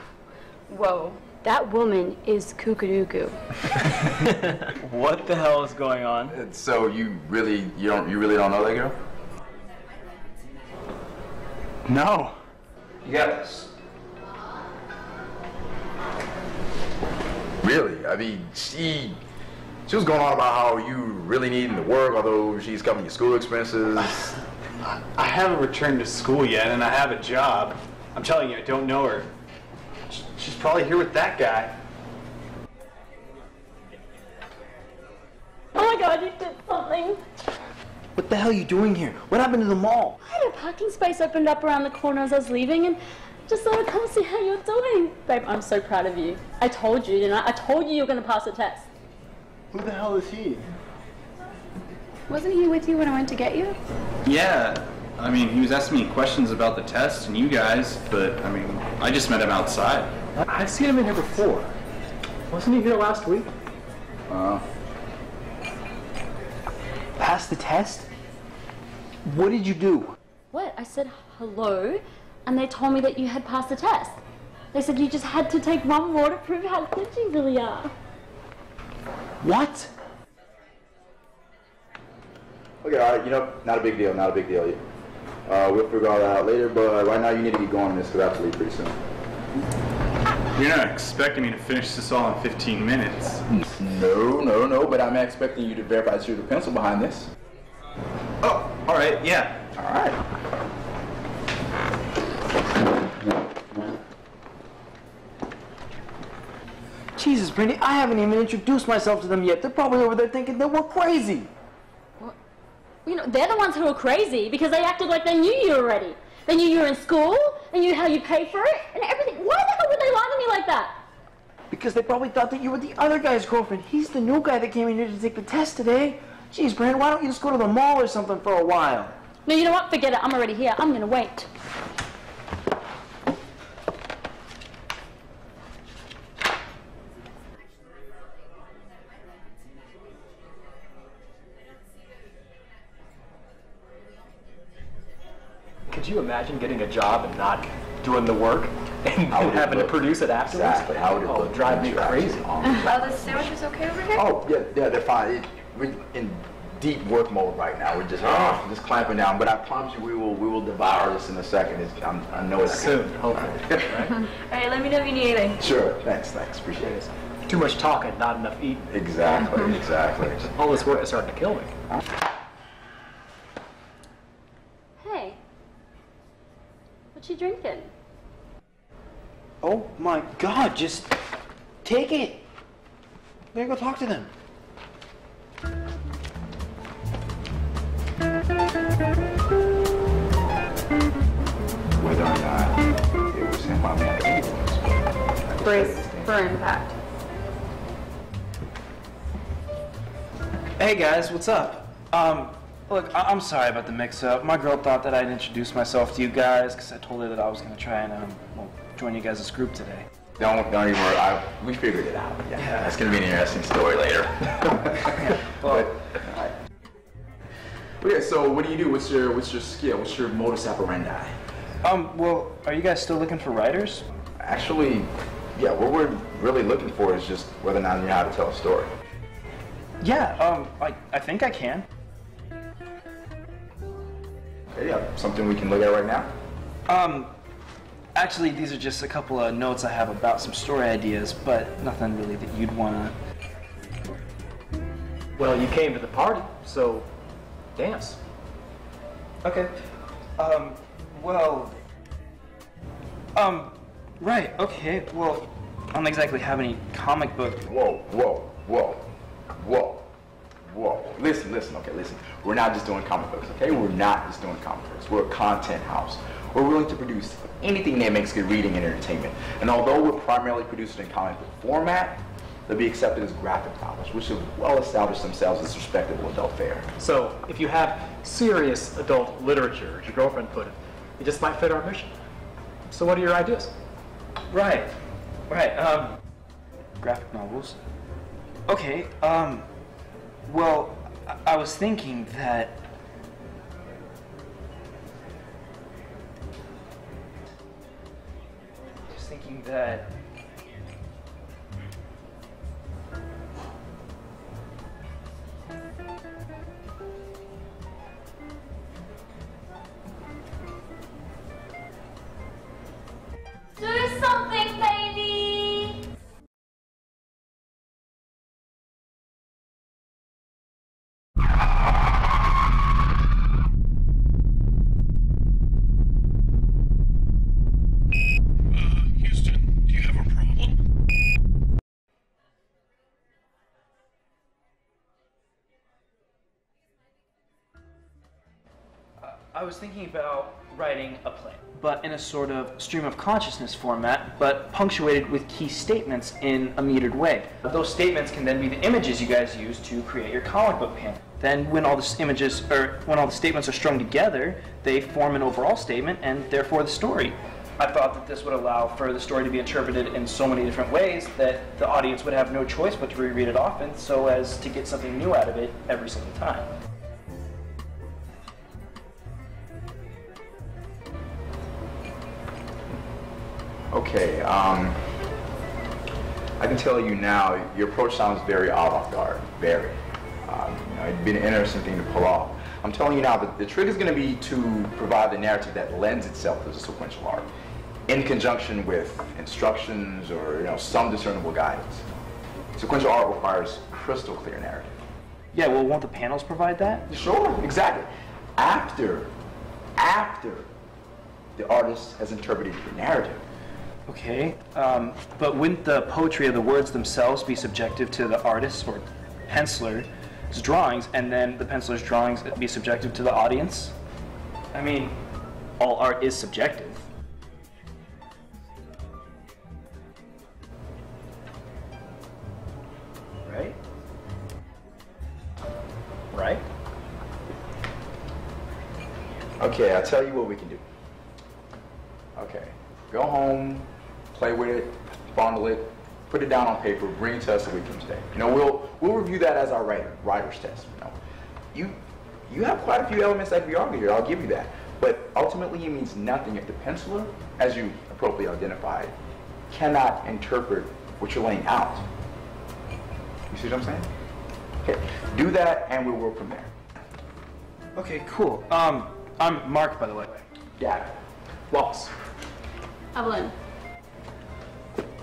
whoa. That woman is kookadookoo. What the hell is going on? And so you really, you don't, you really don't know that girl? No. You got this. Really? I mean, she she was going on about how you really needing to work, although she's covering your school expenses. I, I haven't returned to school yet, and I have a job. I'm telling you, I don't know her. She's probably here with that guy. Oh my God, you did something. What the hell are you doing here? What happened to the mall? I had a parking space opened up around the corner as I was leaving and just thought I'd come see how you're doing. Babe, I'm so proud of you. I told you, you know, I told you you were going to pass the test. Who the hell is he? Wasn't he with you when I went to get you? Yeah. I mean, he was asking me questions about the test and you guys, but, I mean, I just met him outside. I've seen him in here before. Wasn't he here last week? Uh... Passed the test? What did you do? What? I said hello, and they told me that you had passed the test. They said you just had to take one more to prove how good you really are. What? Okay, all right, you know, not a big deal, not a big deal. Uh, we'll figure all that out later, but right now you need to be going on this because I have to leave pretty soon. You're not expecting me to finish this all in fifteen minutes. No, no, no, but I'm expecting you to verify through the pencil behind this. Oh, all right, yeah. All right. Jesus, Brandy, I haven't even introduced myself to them yet. They're probably over there thinking that we're crazy. Well, you know, they're the ones who are crazy because they acted like they knew you already. They knew you were in school, they knew how you pay for it, and everything. Why the hell would they lie to me like that? Because they probably thought that you were the other guy's girlfriend. He's the new guy that came in here to take the test today. Jeez, Brandon, why don't you just go to the mall or something for a while? No, you know what? Forget it. I'm already here. I'm going to wait. Could you imagine getting a job and not doing the work? And having to produce it afterwards? Exactly. How would it oh, drive me crazy. Are uh, the sandwiches okay over here? Oh, yeah, yeah, they're fine. It, we're in deep work mode right now. We're just, oh. just clamping down. But I promise you, we will we will devour this in a second. It's, I'm, I know it's soon. Hopefully. All right, let me know if you need anything. Sure. Thanks, thanks. Appreciate it. Too much talking, not enough eating. Exactly, exactly. All this work is starting to kill me. Hey, what you drinking? Oh my God, just take it. Maybe go talk to them. Whether or not it was him, I mean, brace for impact. Hey guys, what's up? Um, look, I I'm sorry about the mix-up. My girl thought that I'd introduce myself to you guys because I told her that I was going to try and um, well, join you guys' group today. Don't, don't even worry. I, we figured it out. Yeah, yeah. That's going to be an interesting story later. Yeah, well, but, all right. Okay, so what do you do? What's your what's your skill? What's your modus operandi? Um, well, are you guys still looking for writers? Actually, yeah. What we're really looking for is just whether or not you know how to tell a story. Yeah. Um, I I think I can. Okay, yeah. Something we can look at right now. Um, actually, these are just a couple of notes I have about some story ideas, but nothing really that you'd wanna. Well, you came to the party, so. Dance. Okay. Um, well... Um, right, okay, well, I don't exactly have any comic book... Whoa, whoa, whoa, whoa, whoa. Listen, listen, okay, listen. We're not just doing comic books, okay? We're not just doing comic books. We're a content house. We're willing to produce anything that makes good reading and entertainment. And although we're primarily produced in comic book format, they'll be accepted as graphic novels, which have well established themselves as respectable adult fare. So, if you have serious adult literature, as your girlfriend put it, it just might fit our mission. So what are your ideas? Right, right, um, graphic novels. Okay, um, well, I, I was thinking that... I was thinking that... I was thinking about writing a play, but in a sort of stream of consciousness format, but punctuated with key statements in a metered way. Those statements can then be the images you guys use to create your comic book panel. Then when all the images, or when all the statements are strung together, they form an overall statement and therefore the story. I thought that this would allow for the story to be interpreted in so many different ways that the audience would have no choice but to reread it often so as to get something new out of it every single time. Okay, um, I can tell you now, your approach sounds very avant-garde, very. Um, you know, it'd be an interesting thing to pull off. I'm telling you now, that the trick is going to be to provide the narrative that lends itself to the sequential art, in conjunction with instructions or you know some discernible guidance. Sequential art requires crystal clear narrative. Yeah, well, won't the panels provide that? Sure, exactly. After, after the artist has interpreted your narrative. Okay, um, but wouldn't the poetry of the words themselves be subjective to the artist's or penciler's drawings, and then the penciler's drawings be subjective to the audience? I mean, all art is subjective. Right? Right? Okay, I'll tell you what we can do. Okay, go home. Play with it, fondle it, put it down on paper, bring it to us a week from today. You know, we'll we'll review that as our writer, writer's test. You know, you you have quite a few elements that we argue here. I'll give you that, but ultimately it means nothing if the penciler, as you appropriately identified, cannot interpret what you're laying out. You see what I'm saying? Okay, do that, and we'll work from there. Okay, cool. Um, I'm Mark, by the way. Yeah. Loss. Evelyn.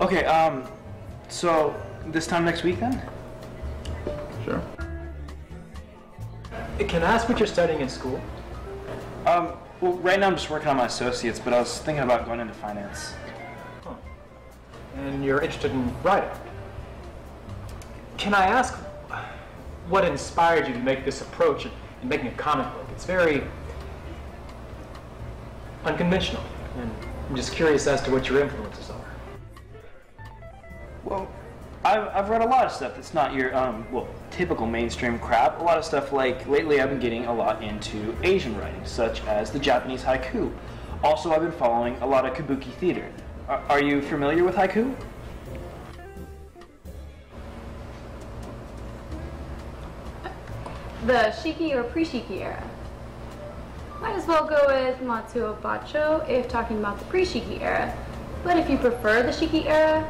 Okay, um, so this time next week then? Sure. Can I ask what you're studying in school? Um, well, right now I'm just working on my associates, but I was thinking about going into finance. Huh. And you're interested in writing. Can I ask what inspired you to make this approach in making a comic book? It's very unconventional, and I'm just curious as to what your influences are. Well, I've, I've read a lot of stuff that's not your, um, well, typical mainstream crap. A lot of stuff like, lately I've been getting a lot into Asian writing, such as the Japanese haiku. Also, I've been following a lot of kabuki theater. Are, are you familiar with haiku? The Shiki or pre-Shiki era. Might as well go with Matsuo Basho if talking about the pre-Shiki era. But if you prefer the Shiki era,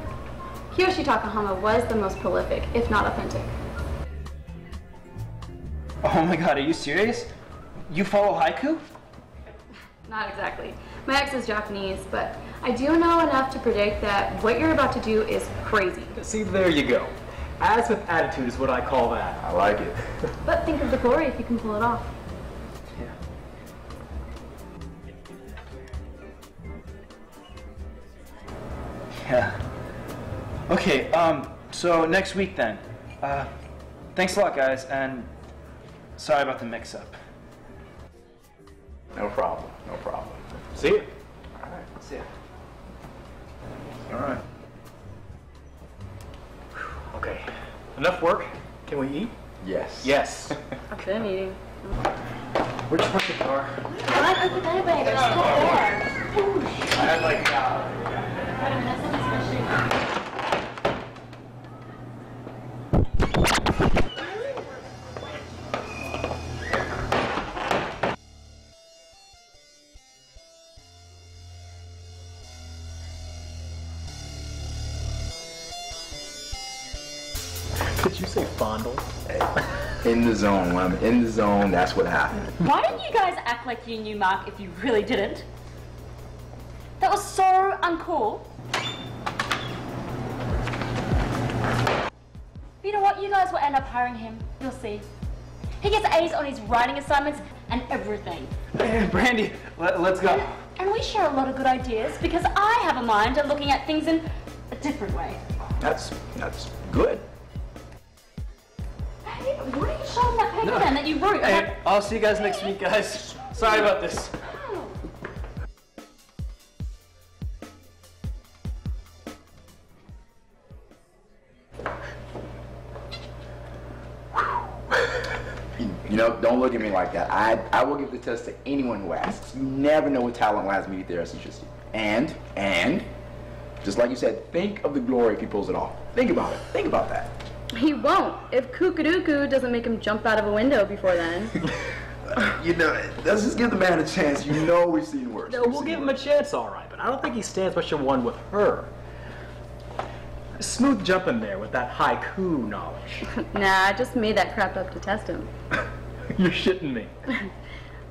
Kiyoshi Takahama was the most prolific, if not authentic. Oh my god, are you serious? You follow haiku? Not exactly. My ex is Japanese, but I do know enough to predict that what you're about to do is crazy. See, there you go. Azimuth attitude is what I call that. I like it. But think of the glory if you can pull it off. Yeah. Okay, um, so next week then. Uh, thanks a lot, guys, and sorry about the mix-up. No problem, no problem. See you. All right, see you. All right. Okay, enough work. Can we eat? Yes. Yes. Okay, I'm eating. Where'd you park the car? What? I think anybody there's still there. I had like, uh, in the zone. When I'm in the zone, that's what happened. Why didn't you guys act like you knew Mark if you really didn't? That was so uncool. But you know what? You guys will end up hiring him. You'll see. He gets A's on his writing assignments and everything. Hey, Brandy, let, let's go. And, and we share a lot of good ideas because I have a mind at looking at things in a different way. That's, that's good. What are you showing that paper no. then that you wrote? Hey, that... I'll see you guys next week, guys. Sorry about this. Oh. You know, don't look at me like that. I, I will give the test to anyone who asks. You never know what talent lies beneath their essence. And, and, just like you said, think of the glory if he pulls it off. Think about it. Think about that. He won't, if Kukuruku doesn't make him jump out of a window before then. You know, let's just give the man a chance. You know we've seen worse. No, we've we'll give him worse. a chance, all right, but I don't think he stands much of one with her. Smooth jumping there with that haiku knowledge. Nah, I just made that crap up to test him. You're shitting me.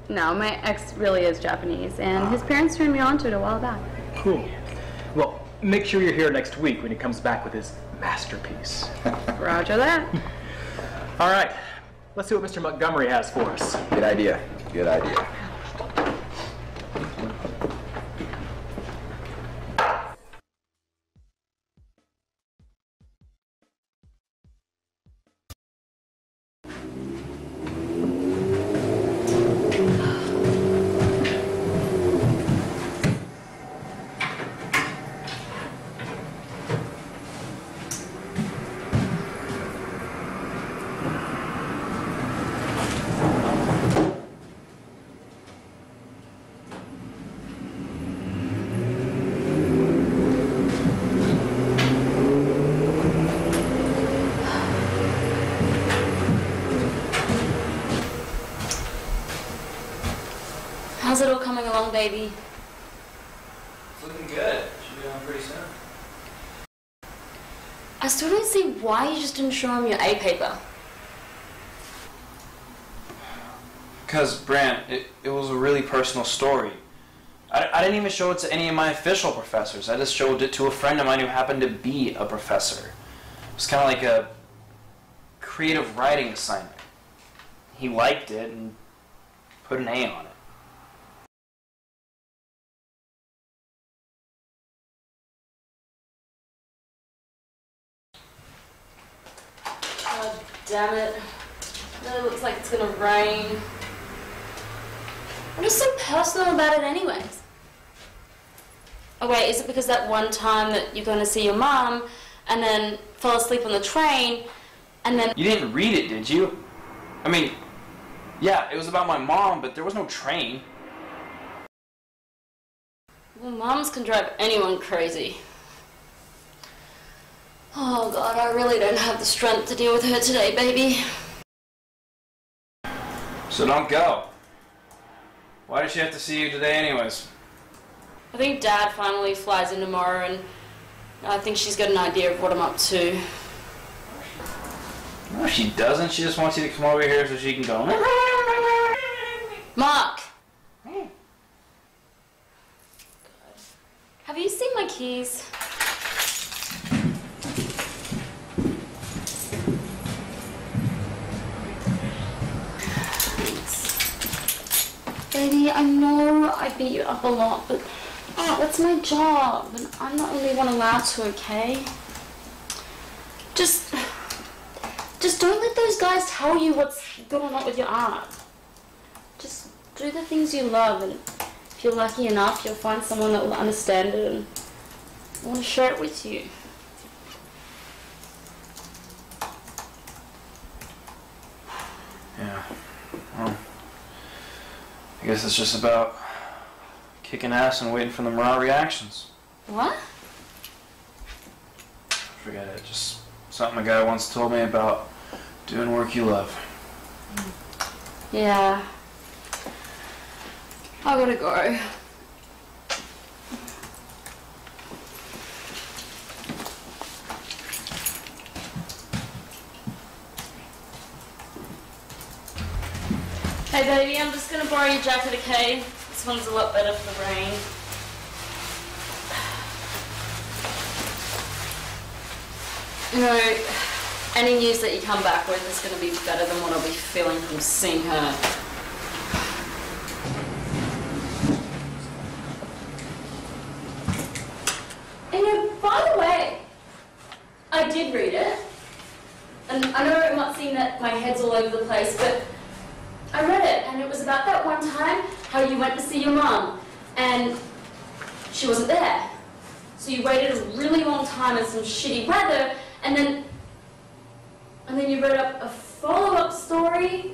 No, my ex really is Japanese, and ah. his parents turned me on to it a while back. Cool. Well, make sure you're here next week when he comes back with his masterpiece. Roger that. All right, let's see what Mister Montgomery has for us. Good idea. Good idea. How's it all coming along, baby? It's looking good. Should be on pretty soon. I still don't see why you just didn't show him your A paper. Because, Brant, it, it was a really personal story. I, I didn't even show it to any of my official professors. I just showed it to a friend of mine who happened to be a professor. was kind of like a creative writing assignment. He liked it and put an A on it. God damn it. It looks like it's gonna rain. What is so personal about it anyways? Oh wait, is it because that one time that you're going to see your mum and then fall asleep on the train and then... You didn't read it, did you? I mean, yeah, it was about my mom, but there was no train. Well, moms can drive anyone crazy. Oh God, I really don't have the strength to deal with her today, baby. So don't go. Why did she have to see you today anyways? I think Dad finally flies in tomorrow, and I think she's got an idea of what I'm up to. No, she doesn't. She just wants you to come over here so she can go. Mark! Hmm. Have you seen my keys? Baby, I know I beat you up a lot, but oh, that's my job, and I'm not really one allowed to, okay? Just, just don't let those guys tell you what's good or not with your art. Just do the things you love, and if you're lucky enough, you'll find someone that will understand it and want to share it with you. Yeah. Well. I guess it's just about kicking ass and waiting for the raw reactions. What? Forget it. Just something a guy once told me about doing work you love. Yeah. I gotta go. Hey baby, I'm just going to borrow your jacket, okay? This one's a lot better for the rain. You know, any news that you come back with is going to be better than what I'll be feeling from seeing her. And you know, by the way, I did read it. And I know it might seem that my head's all over the place, but I read it, and it was about that one time how you went to see your mum, and she wasn't there. So you waited a really long time in some shitty weather, and then, and then you read up a follow-up story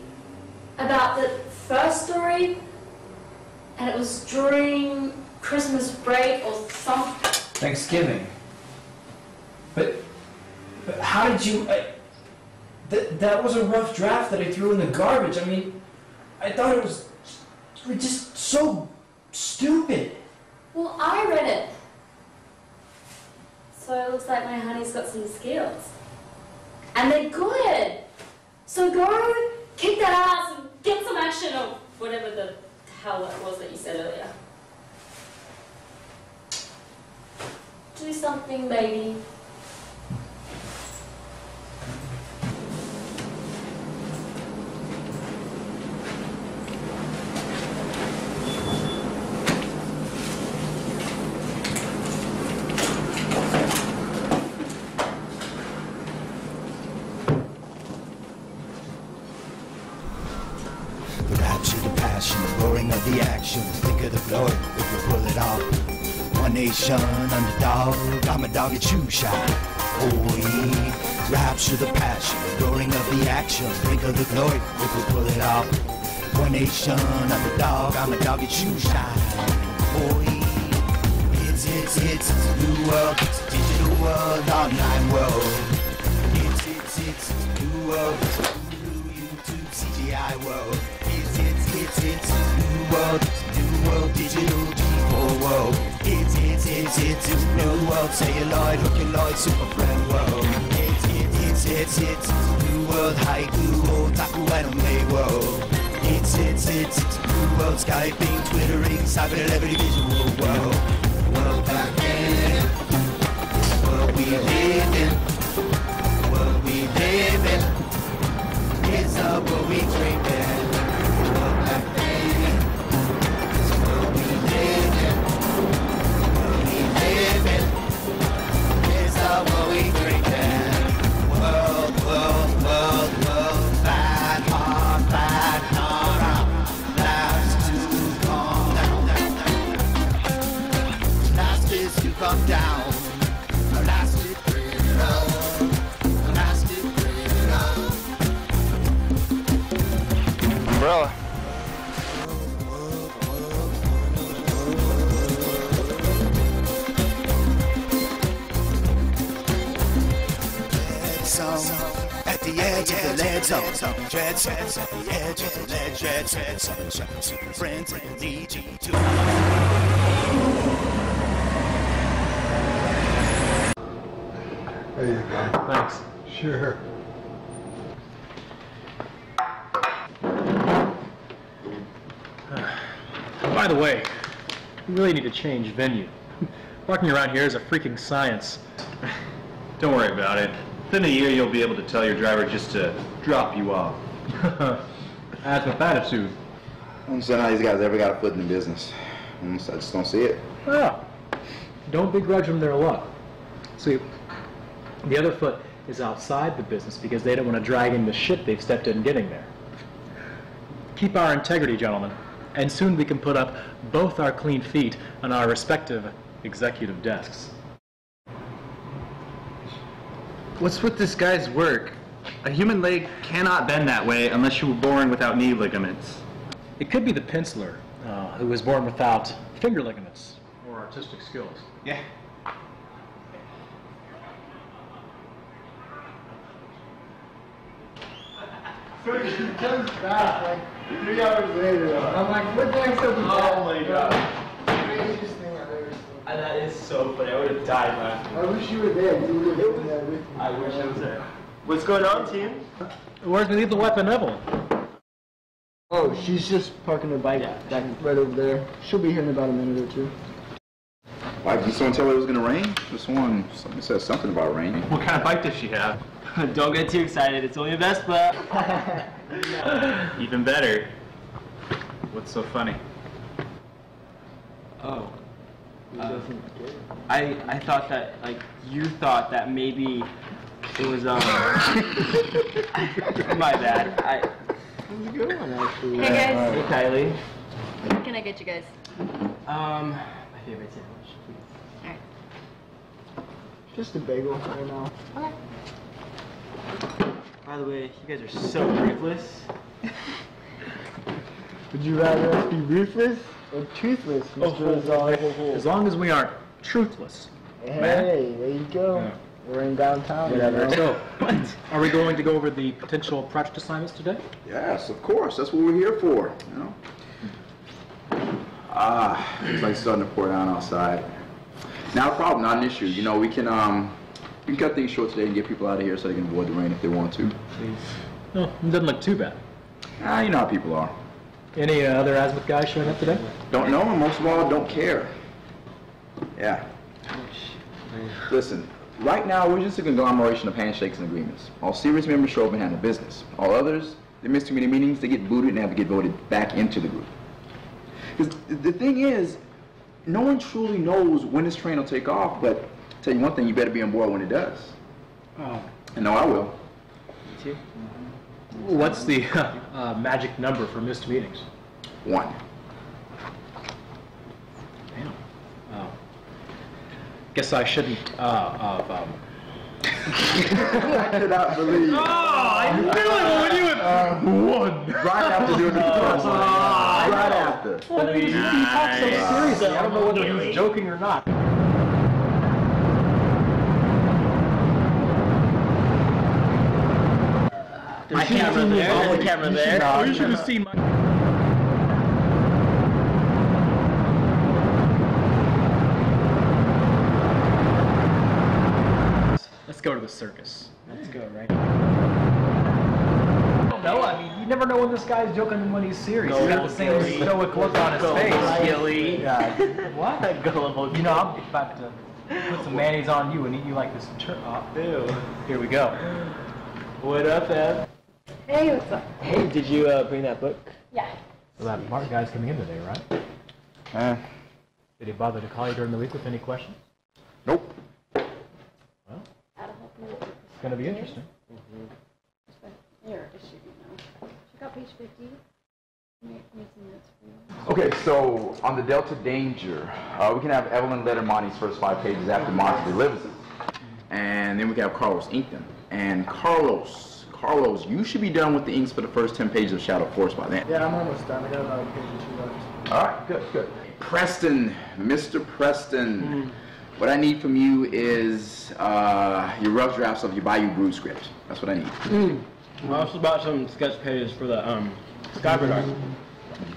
about the first story, and it was during Christmas break or something. Thanksgiving. But, but how did you... I... That, that was a rough draft that I threw in the garbage. I mean, I thought it was just so stupid. Well, I read it. So it looks like my honey's got some skills. And they're good. So go kick that ass and get some action or whatever the hell it was that you said earlier. Do something, baby. Underdog, I'm a dog at you shot. Oh, rapture the passion, roaring of the action, think of the glory if we pull it off. One nation, underdog, I'm a dog at you shot. Oh, it's, it's, it's, it's a new world, it's a digital world, online world. It's, it's, it's, it's a new world, it's a new YouTube, C G I world. It's, it's, it's, it's a new world, it's a new world, digital G four world. It's, it's, it's, it's, it's a new world, celluloid, lookalike, super friend world. It's, it's, it's, it's, it's a new world, haiku, otaku, anime world. It's, it's, it's, it's a new world, Skyping, Twittering, cyber every visual world. World back then, world we live in, Dreads at the edge of the ledge, dreads at some shots with friends and need you too. There you go. Thanks. Sure. By the way, we really need to change venue. Walking around here is a freaking science. Don't worry about it. Within a year, you'll be able to tell your driver just to drop you off. That's my attitude. I don't understand how these guys ever got a foot in the business. I just don't see it. Well, don't begrudge them their luck. See, the other foot is outside the business because they don't want to drag in the shit they've stepped in getting there. Keep our integrity, gentlemen, and soon we can put up both our clean feet on our respective executive desks. What's with this guy's work? A human leg cannot bend that way unless you were born without knee ligaments. It could be the penciler, uh, who was born without finger ligaments. Or artistic skills. Yeah. So he comes back like three hours later. I'm like, what the heck's up with that? Oh my god. Craziest thing I've ever seen. And that is so funny. I would have died laughing. I wish you were there. You would have been there with me. I wish I was there. What's going on, team? Where's the lethal weapon, Evelyn? Oh, she's just parking her bike yeah, back right over there. She'll be here in about a minute or two. Why didn't someone tell her it was going to rain? This one, somebody says something about rain. What kind of bike does she have? Don't get too excited. It's only a Vespa. uh, even better. What's so funny? Oh. Uh, I I thought that like you thought that maybe. It was, um, my bad. I, it was a good one, actually. Hey, guys. Hey, Kylie. What can I get you guys? Um, my favorite sandwich, please. All right. Just a bagel right now. Okay. By the way, you guys are so ruthless. Would you rather us be ruthless or toothless, Mister Oh, Rizal? Oh, oh, oh. As long as we aren't truthless. Hey, Matt. There you go. Yeah. We're in downtown. Whatever. So, what? Are we going to go over the potential project assignments today? Yes, of course. That's what we're here for. You know. Ah, it's like starting to pour down outside. Not a problem, not an issue. You know, we can um, we can cut things short today and get people out of here so they can avoid the rain if they want to. Jeez. No, it doesn't look too bad. Ah, you know how people are. Any uh, other Azimuth guys showing up today? Don't know, and most of all, don't care. Yeah. Listen. Right now, we're just a conglomeration of handshakes and agreements. All serious members show up and handle business. All others, they miss too many meetings, they get booted and have to get voted back into the group. Because the thing is, no one truly knows when this train will take off, but I'll tell you one thing, you better be on board when it does. Oh. And no, I will. Me too. Mm-hmm. What's the uh, uh, magic number for missed meetings? One. Damn. Oh. Guess I shouldn't, uh, uh, um. I cannot believe. Oh, I knew it when you went um, one. Right after doing the first one. Right after. Well, you, you talk so seriously. I don't know whether he was joking or not. My camera there. Oh, the camera there. No, you should have seen my... Go to the circus. Let's go, right? No, I mean, you never know when this guy's joking and when he's serious. He's got the same stoic look on his face. Gullible. Yeah. What? Gullible. You know, I'm about to put some mayonnaise on you and eat you like this. Turn off. Ew. Here we go. What up, Ev? Hey, what's up? Hey, did you uh, bring that book? Yeah. So that Mark guy's coming in today, right? Uh. Did he bother to call you during the week with any questions? Nope. Well, it's going to be interesting. Mm-hmm. Your issue, you know. Check out page fifty. Make, make some notes for you. Okay, so on the Delta Danger, uh, we can have Evelyn Lettermani's first five pages after Mark delivers it. And then we can have Carlos ink them. And Carlos, Carlos, you should be done with the inks for the first ten pages of Shadow Force by then. Yeah, I'm almost done. I got another page or two left. All right, good, good. Preston, Mister Preston, mm-hmm. What I need from you is uh, your rough drafts of your Bayou Brew script. That's what I need. Mm. I also bought some sketch pages for the um, Skybird art.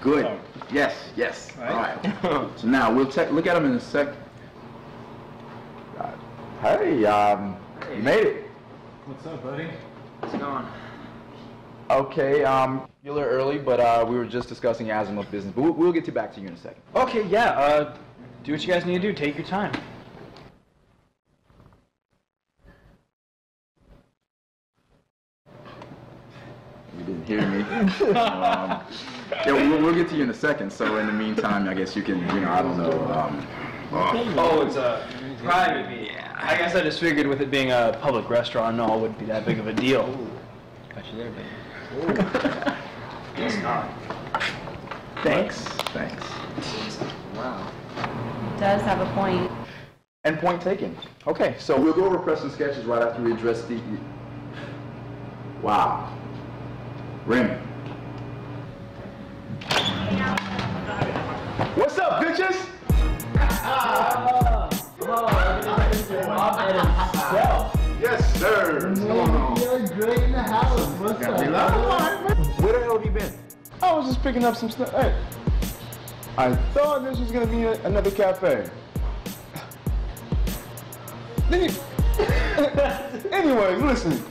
Good. So. Yes, yes. All right. All right. So now we'll look at them in a sec. Hey, um, hey, you made it. What's up, buddy? What's going on? Okay, um, you're a little early, but uh, we were just discussing Azimuth business, but we'll, we'll get to back to you in a second. Okay, yeah, uh, do what you guys need to do. Take your time. You didn't hear me. um, yeah, we'll, we'll get to you in a second, so in the meantime, I guess you can, you know, I don't know, um... Uh, oh, it's a private meeting. I guess I just figured with it being a public restaurant and all, it wouldn't be that big of a deal. Ooh. Got you there, baby. Guess not. Thanks. Thanks. Wow. It does have a point. And point taken. Okay, so we'll go over Preston's sketches right after we address the... Wow. Remy. What's up, bitches? Ah. Oh. Yes, sir. You're great in the house. What's up? Where the hell have you been? I was just picking up some stuff. Hey, I thought this was gonna be a, another cafe. Then you. Anyway, listen.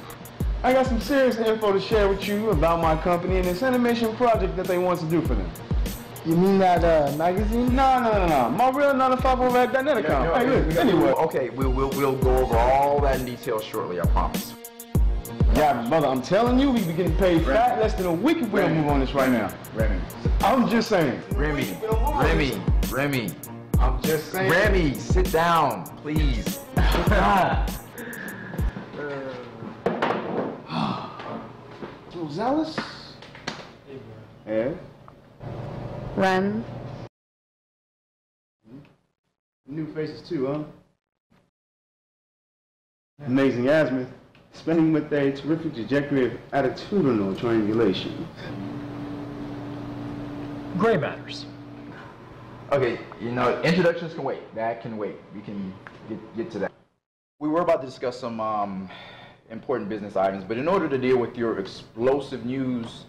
I got some serious info to share with you about my company and this animation project that they want to do for them. You mean that uh, magazine? No, no, no, no. My real nine to five over at Dyneticon. Yeah, no, hey, good. Anyway. Okay, we'll, we'll, we'll go over all that in detail shortly, I promise. Yeah, brother, I'm telling you, we be getting paid fat less than a week if we don't move on this right now. Remy. I'm just saying. Remy. Remy. Remy. I'm just saying. Remy, sit down, please. Sit down. Zealous? Hey, Run. New faces too, huh? Amazing Azimuth, spinning with a terrific trajectory of attitudinal triangulation. Gray Matters. Okay, you know, introductions can wait. That can wait. We can get, get to that. We were about to discuss some um, important business items, but in order to deal with your explosive news,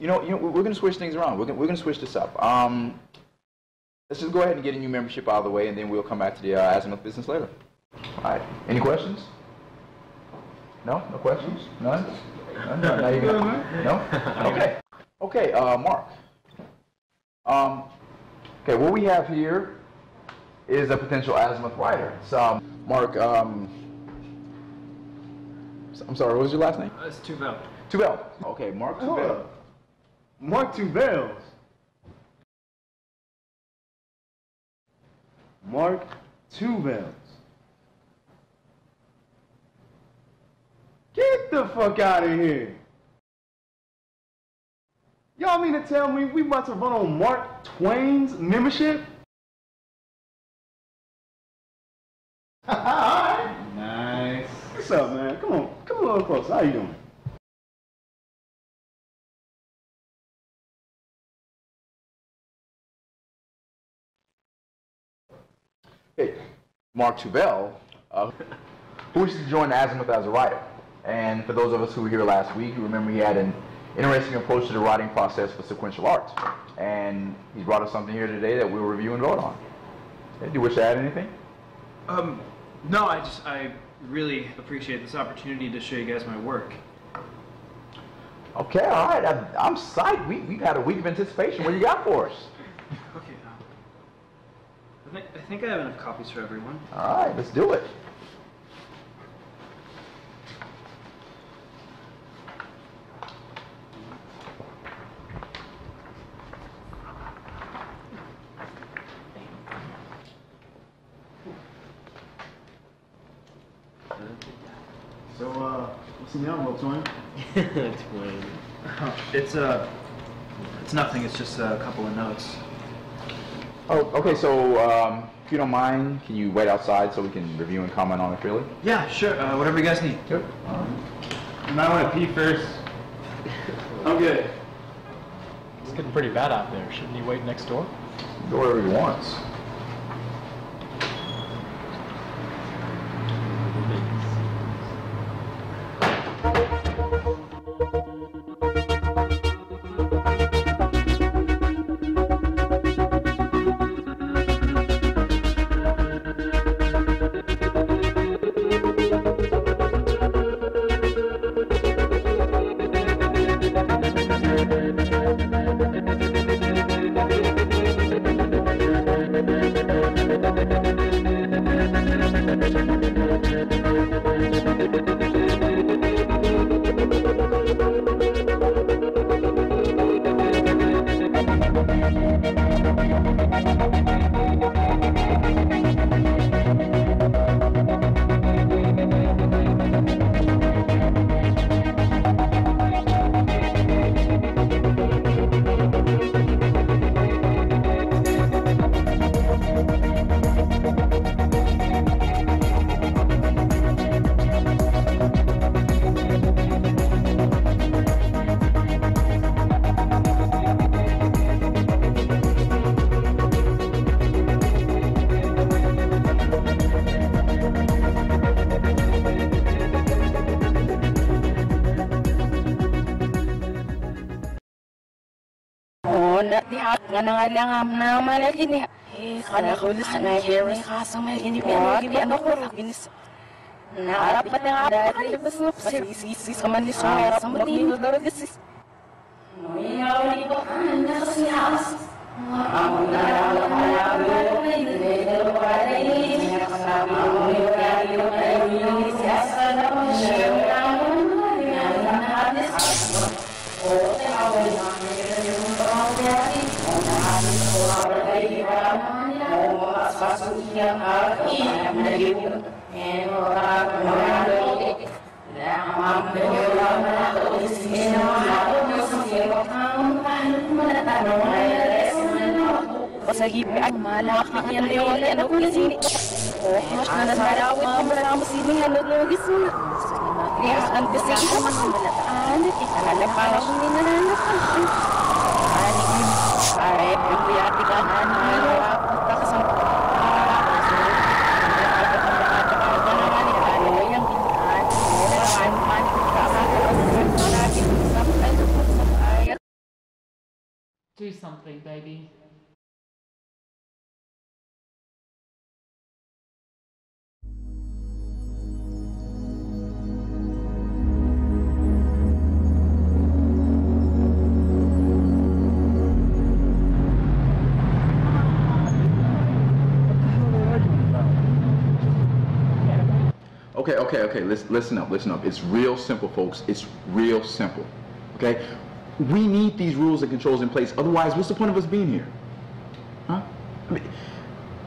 You know, you know, we're going to switch things around. We're going, we're going to switch this up. Um, let's just go ahead and get a new membership out of the way, and then we'll come back to the uh, Azimuth business later. All right. Any questions? No? No questions? None? None? None? Now you're gonna... No? Okay. Okay, uh, Mark. Um, okay, what we have here is a potential Azimuth writer. So, um, Mark, um, I'm sorry, what was your last name? Uh, it's Tubel. Tubel. Okay, Mark Tubel. Mark Tubel. Mark Tubel. Get the fuck out of here. Y'all mean to tell me we about to run on Mark Twain's membership? Nice. What's up, man? Come on. Come a little closer. How you doing? Hey, Mark Tubel, uh, who wishes to join Azimuth as a writer. And for those of us who were here last week, you remember he had an interesting approach to the writing process for sequential art. And he's brought us something here today that we'll review and vote on. Hey, do you wish to add anything? Um, no, I just, I really appreciate this opportunity to show you guys my work. Okay, all right, I, I'm psyched. We, we've had a week of anticipation. What do you got for us? Okay. I think I have enough copies for everyone. All right, let's do it. So, uh, what's in the envelope, Twain? Twain. It's uh, it's nothing. It's just a couple of notes. Oh, okay. So, um, if you don't mind, can you wait outside so we can review and comment on it freely? Yeah, sure. Uh, whatever you guys need. Sure. Um, you might want to pee first. I'm good. It's getting pretty bad out there. Shouldn't you wait next door? Go wherever he wants. Do something, baby. Okay, okay, okay. Listen, listen up, listen up. It's real simple, folks. It's real simple. Okay? We need these rules and controls in place. Otherwise, what's the point of us being here? Huh? I mean,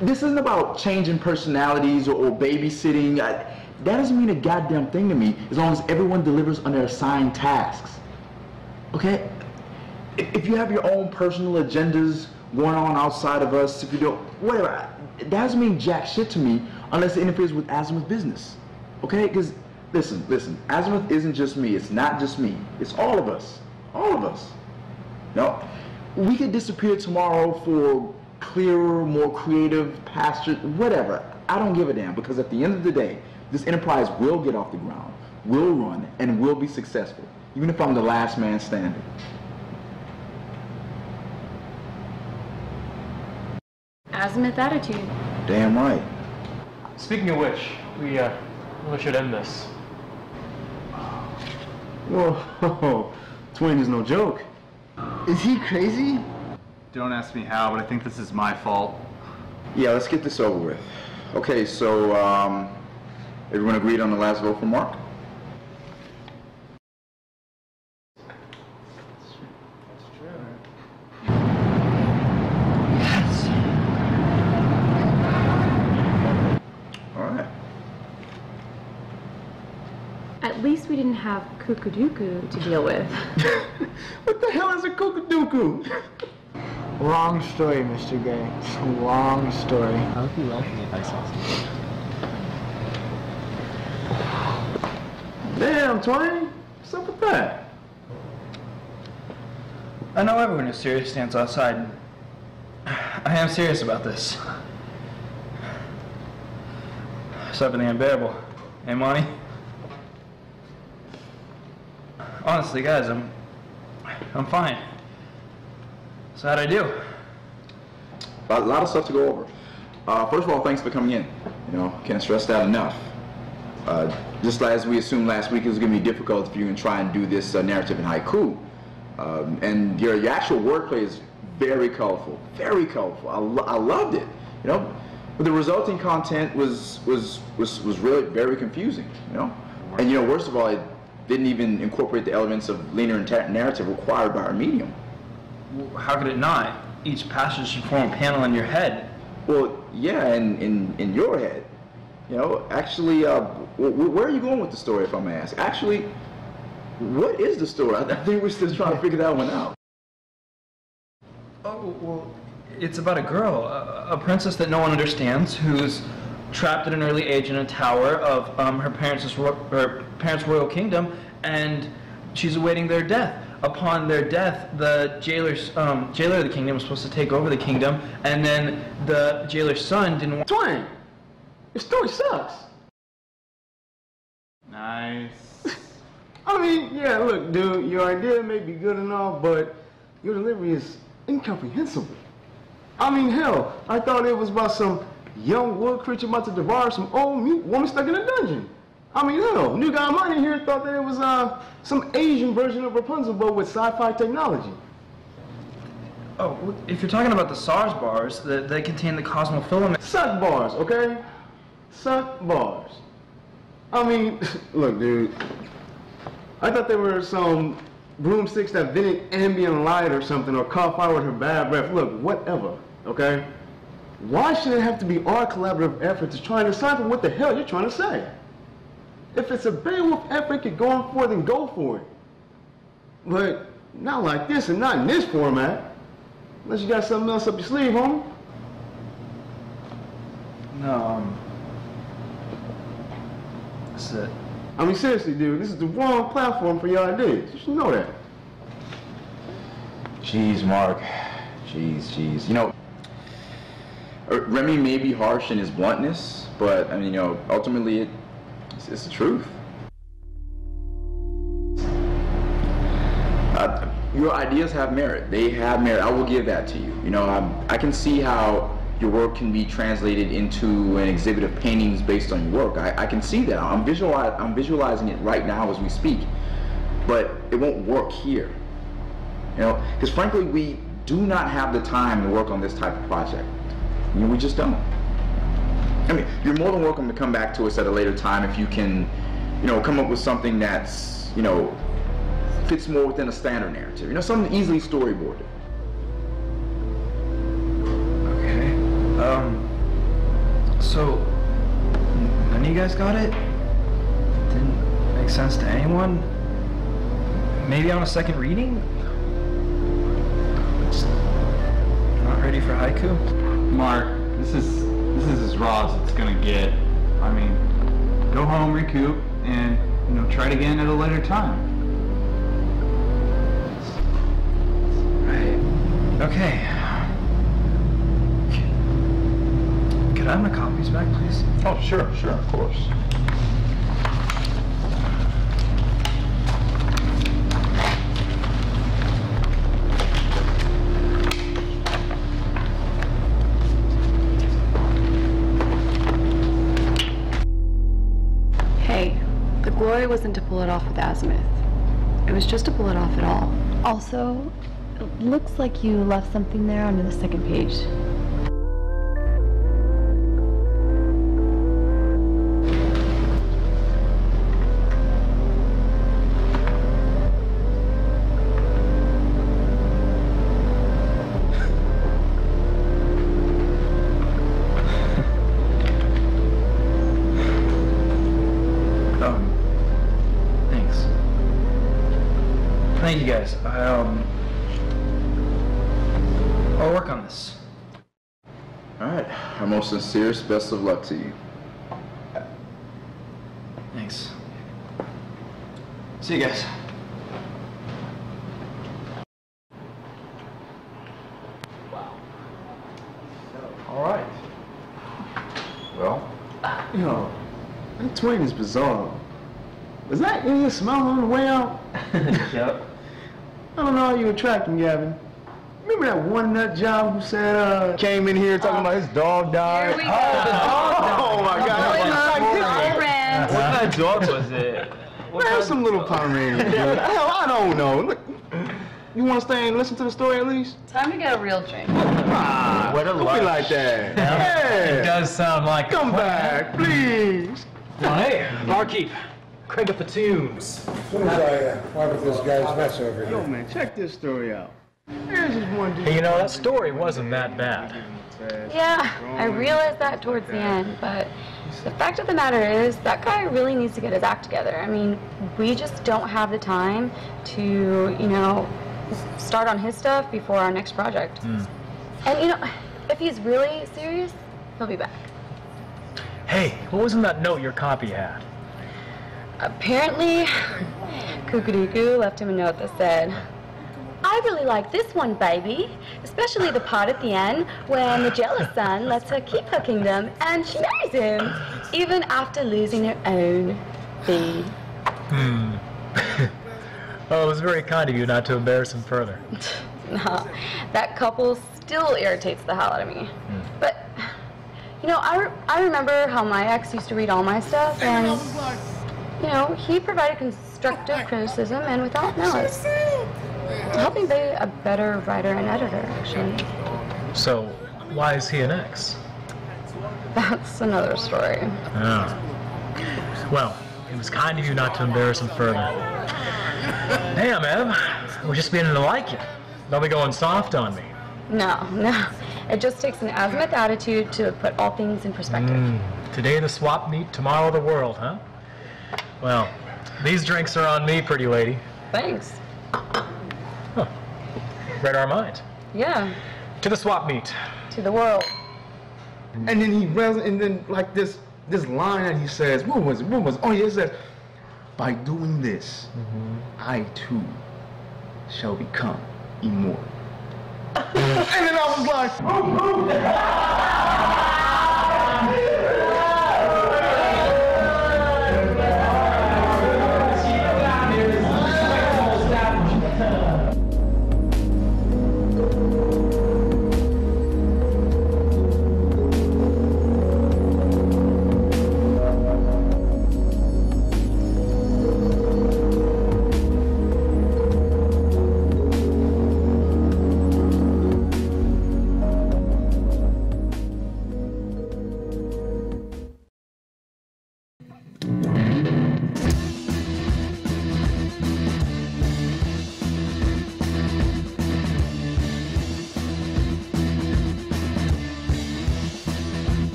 this isn't about changing personalities or, or babysitting. I, that doesn't mean a goddamn thing to me as long as everyone delivers on their assigned tasks. Okay? If, if you have your own personal agendas going on outside of us, if you don't, whatever, I, that doesn't mean jack shit to me unless it interferes with Azimuth business. Okay? Because, listen, listen, Azimuth isn't just me. It's not just me. It's all of us. All of us. No, we could disappear tomorrow for clearer, more creative pastures, whatever. I don't give a damn, because at the end of the day, this enterprise will get off the ground, will run, and will be successful, even if I'm the last man standing. Azimuth attitude. Damn right. Speaking of which, we uh, we should end this. Whoa. Twain is no joke. Is he crazy? Don't ask me how, but I think this is my fault. Yeah, let's get this over with. Okay, so, um, everyone agreed on the last vote for Mark? That's true. That's true. Yes. All right. At least we didn't have Kukuduku to deal with. What the hell is a Kukuduku? Long story, Mister Gray. It's a long story. I would be laughing if I saw something. Damn, Twain. What's up with that? I know everyone who's serious stands outside. I am serious about this. Suddenly unbearable. Hey, Monty? Honestly, guys, I'm, I'm fine. So how'd I do? A lot of stuff to go over. Uh, first of all, thanks for coming in. You know, can't stress that enough. Uh, just as we assumed last week, it was going to be difficult if you can try and do this uh, narrative in haiku. Um, and your, your actual wordplay is very colorful, very colorful. I, lo I loved it. You know, but the resulting content was was was was really very confusing. You know, and you know, worst of all, it didn't even incorporate the elements of linear narrative required by our medium. How could it not? Each passage should form a panel in your head. Well, yeah, and in, in, in your head. You know, actually, uh, where are you going with the story, if I may ask? Actually, what is the story? I think we're still trying to figure that one out. Oh, well, it's about a girl, a, a princess that no one understands, who's trapped at an early age in a tower of um, her parents' ro her parents' royal kingdom, and she's awaiting their death. Upon their death, the jailer's, um, jailer of the kingdom was supposed to take over the kingdom, and then the jailer's son didn't want... Twain! Your story sucks! Nice. I mean, yeah, look, dude, your idea may be good and all, but your delivery is incomprehensible. I mean, hell, I thought it was about some young wood creature about to devour some old mute woman stuck in a dungeon. I mean, hell, New Guy Money here thought that it was uh, some Asian version of Rapunzel, but with sci-fi technology. Oh, if you're talking about the SARS bars, that they contain the cosmofilament. Suck bars, okay? Suck bars. I mean, look, dude. I thought there were some broomsticks that vented ambient light or something, or caught fire with her bad breath. Look, whatever, okay? Why should it have to be our collaborative effort to try and decipher what the hell you're trying to say? If it's a Beowulf epic you're going for, then go for it. But not like this, and not in this format. Unless you got something else up your sleeve, homie. No, um... that's it. I mean, seriously, dude, this is the wrong platform for your ideas. You should know that. Jeez, Mark. Jeez, jeez. You know, Remy may be harsh in his bluntness, but, I mean, you know, ultimately it... it's the truth. Uh, your ideas have merit. They have merit. I will give that to you. You know, I'm, I can see how your work can be translated into an exhibit of paintings based on your work. I, I can see that. I'm, visualize, I'm visualizing it right now as we speak. But it won't work here. You know, because frankly, we do not have the time to work on this type of project. You know, we just don't. I mean, you're more than welcome to come back to us at a later time if you can, you know, come up with something that's, you know, fits more within a standard narrative. You know, something easily storyboarded. Okay. Um, so, none of you guys got it? Didn't make sense to anyone? Maybe on a second reading? Just not ready for haiku? Mark, this is... This is as raw as it's gonna get. I mean, go home, recoup, and you know, try it again at a later time. Right. Okay. Could I have my copies back, please? Oh, sure, sure, of course. The story wasn't to pull it off with Azimuth. It was just to pull it off at all. Also, it looks like you left something there on the second page. Thank you guys. Um, I'll work on this. All right. Our most sincerest best of luck to you. Thanks. See you guys. Wow. All right. Well, you know, that twin is bizarre. Was that idiot smiling on the way out? Yep. I don't know how you attract him, Gavin. Remember that one nut job who said, uh, came in here talking uh, about his dog died? Here we go. Oh, the dog died. Oh, my oh, God. Boy, that was like this. What kind of dog was it? What Man, some little Pomeranian. Hell, I don't know. Look, you want to stay and listen to the story at least? Time to get a real drink. Ah, what a lunch. Be like that. Yeah. It does sound like Come a back, please. Well, hey, barkeep. Crank up the tunes. Soon as I uh, wipe this guy's mess over here. Yo, man, check this story out. There's this one dude. Hey, you know, that story wasn't that bad. Yeah, I realized that towards the end, but the fact of the matter is that guy really needs to get his act together. I mean, we just don't have the time to, you know, start on his stuff before our next project. Mm. And, you know, if he's really serious, he'll be back. Hey, what was in that note your copy had? Apparently, Kukuruku left him a note that said, I really like this one, baby, especially the part at the end when the jealous son lets her keep her kingdom and she marries him, even after losing her own bee. Hmm. Oh, it was very kind of you not to embarrass him further. No, that couple still irritates the hell out of me. Mm. But, you know, I, re I remember how my ex used to read all my stuff, and... You know, he provided constructive criticism and without malice, helping be a better writer and editor, actually. So, why is he an ex? That's another story. Oh. Well, it was kind of you not to embarrass him further. Damn, Ev, we're just beginning to like you. Don't be going soft on me. No, no. It just takes an azimuth attitude to put all things in perspective. Mm. Today the swap meet, tomorrow the world, huh? Well, these drinks are on me, pretty lady. Thanks. Huh. Read our mind. Yeah. To the swap meet. To the world. And then he res and then like this this line that he says, what was it? What was it? Oh, he says, by doing this, mm-hmm. I too shall become immortal. And then I was like, boom, boom.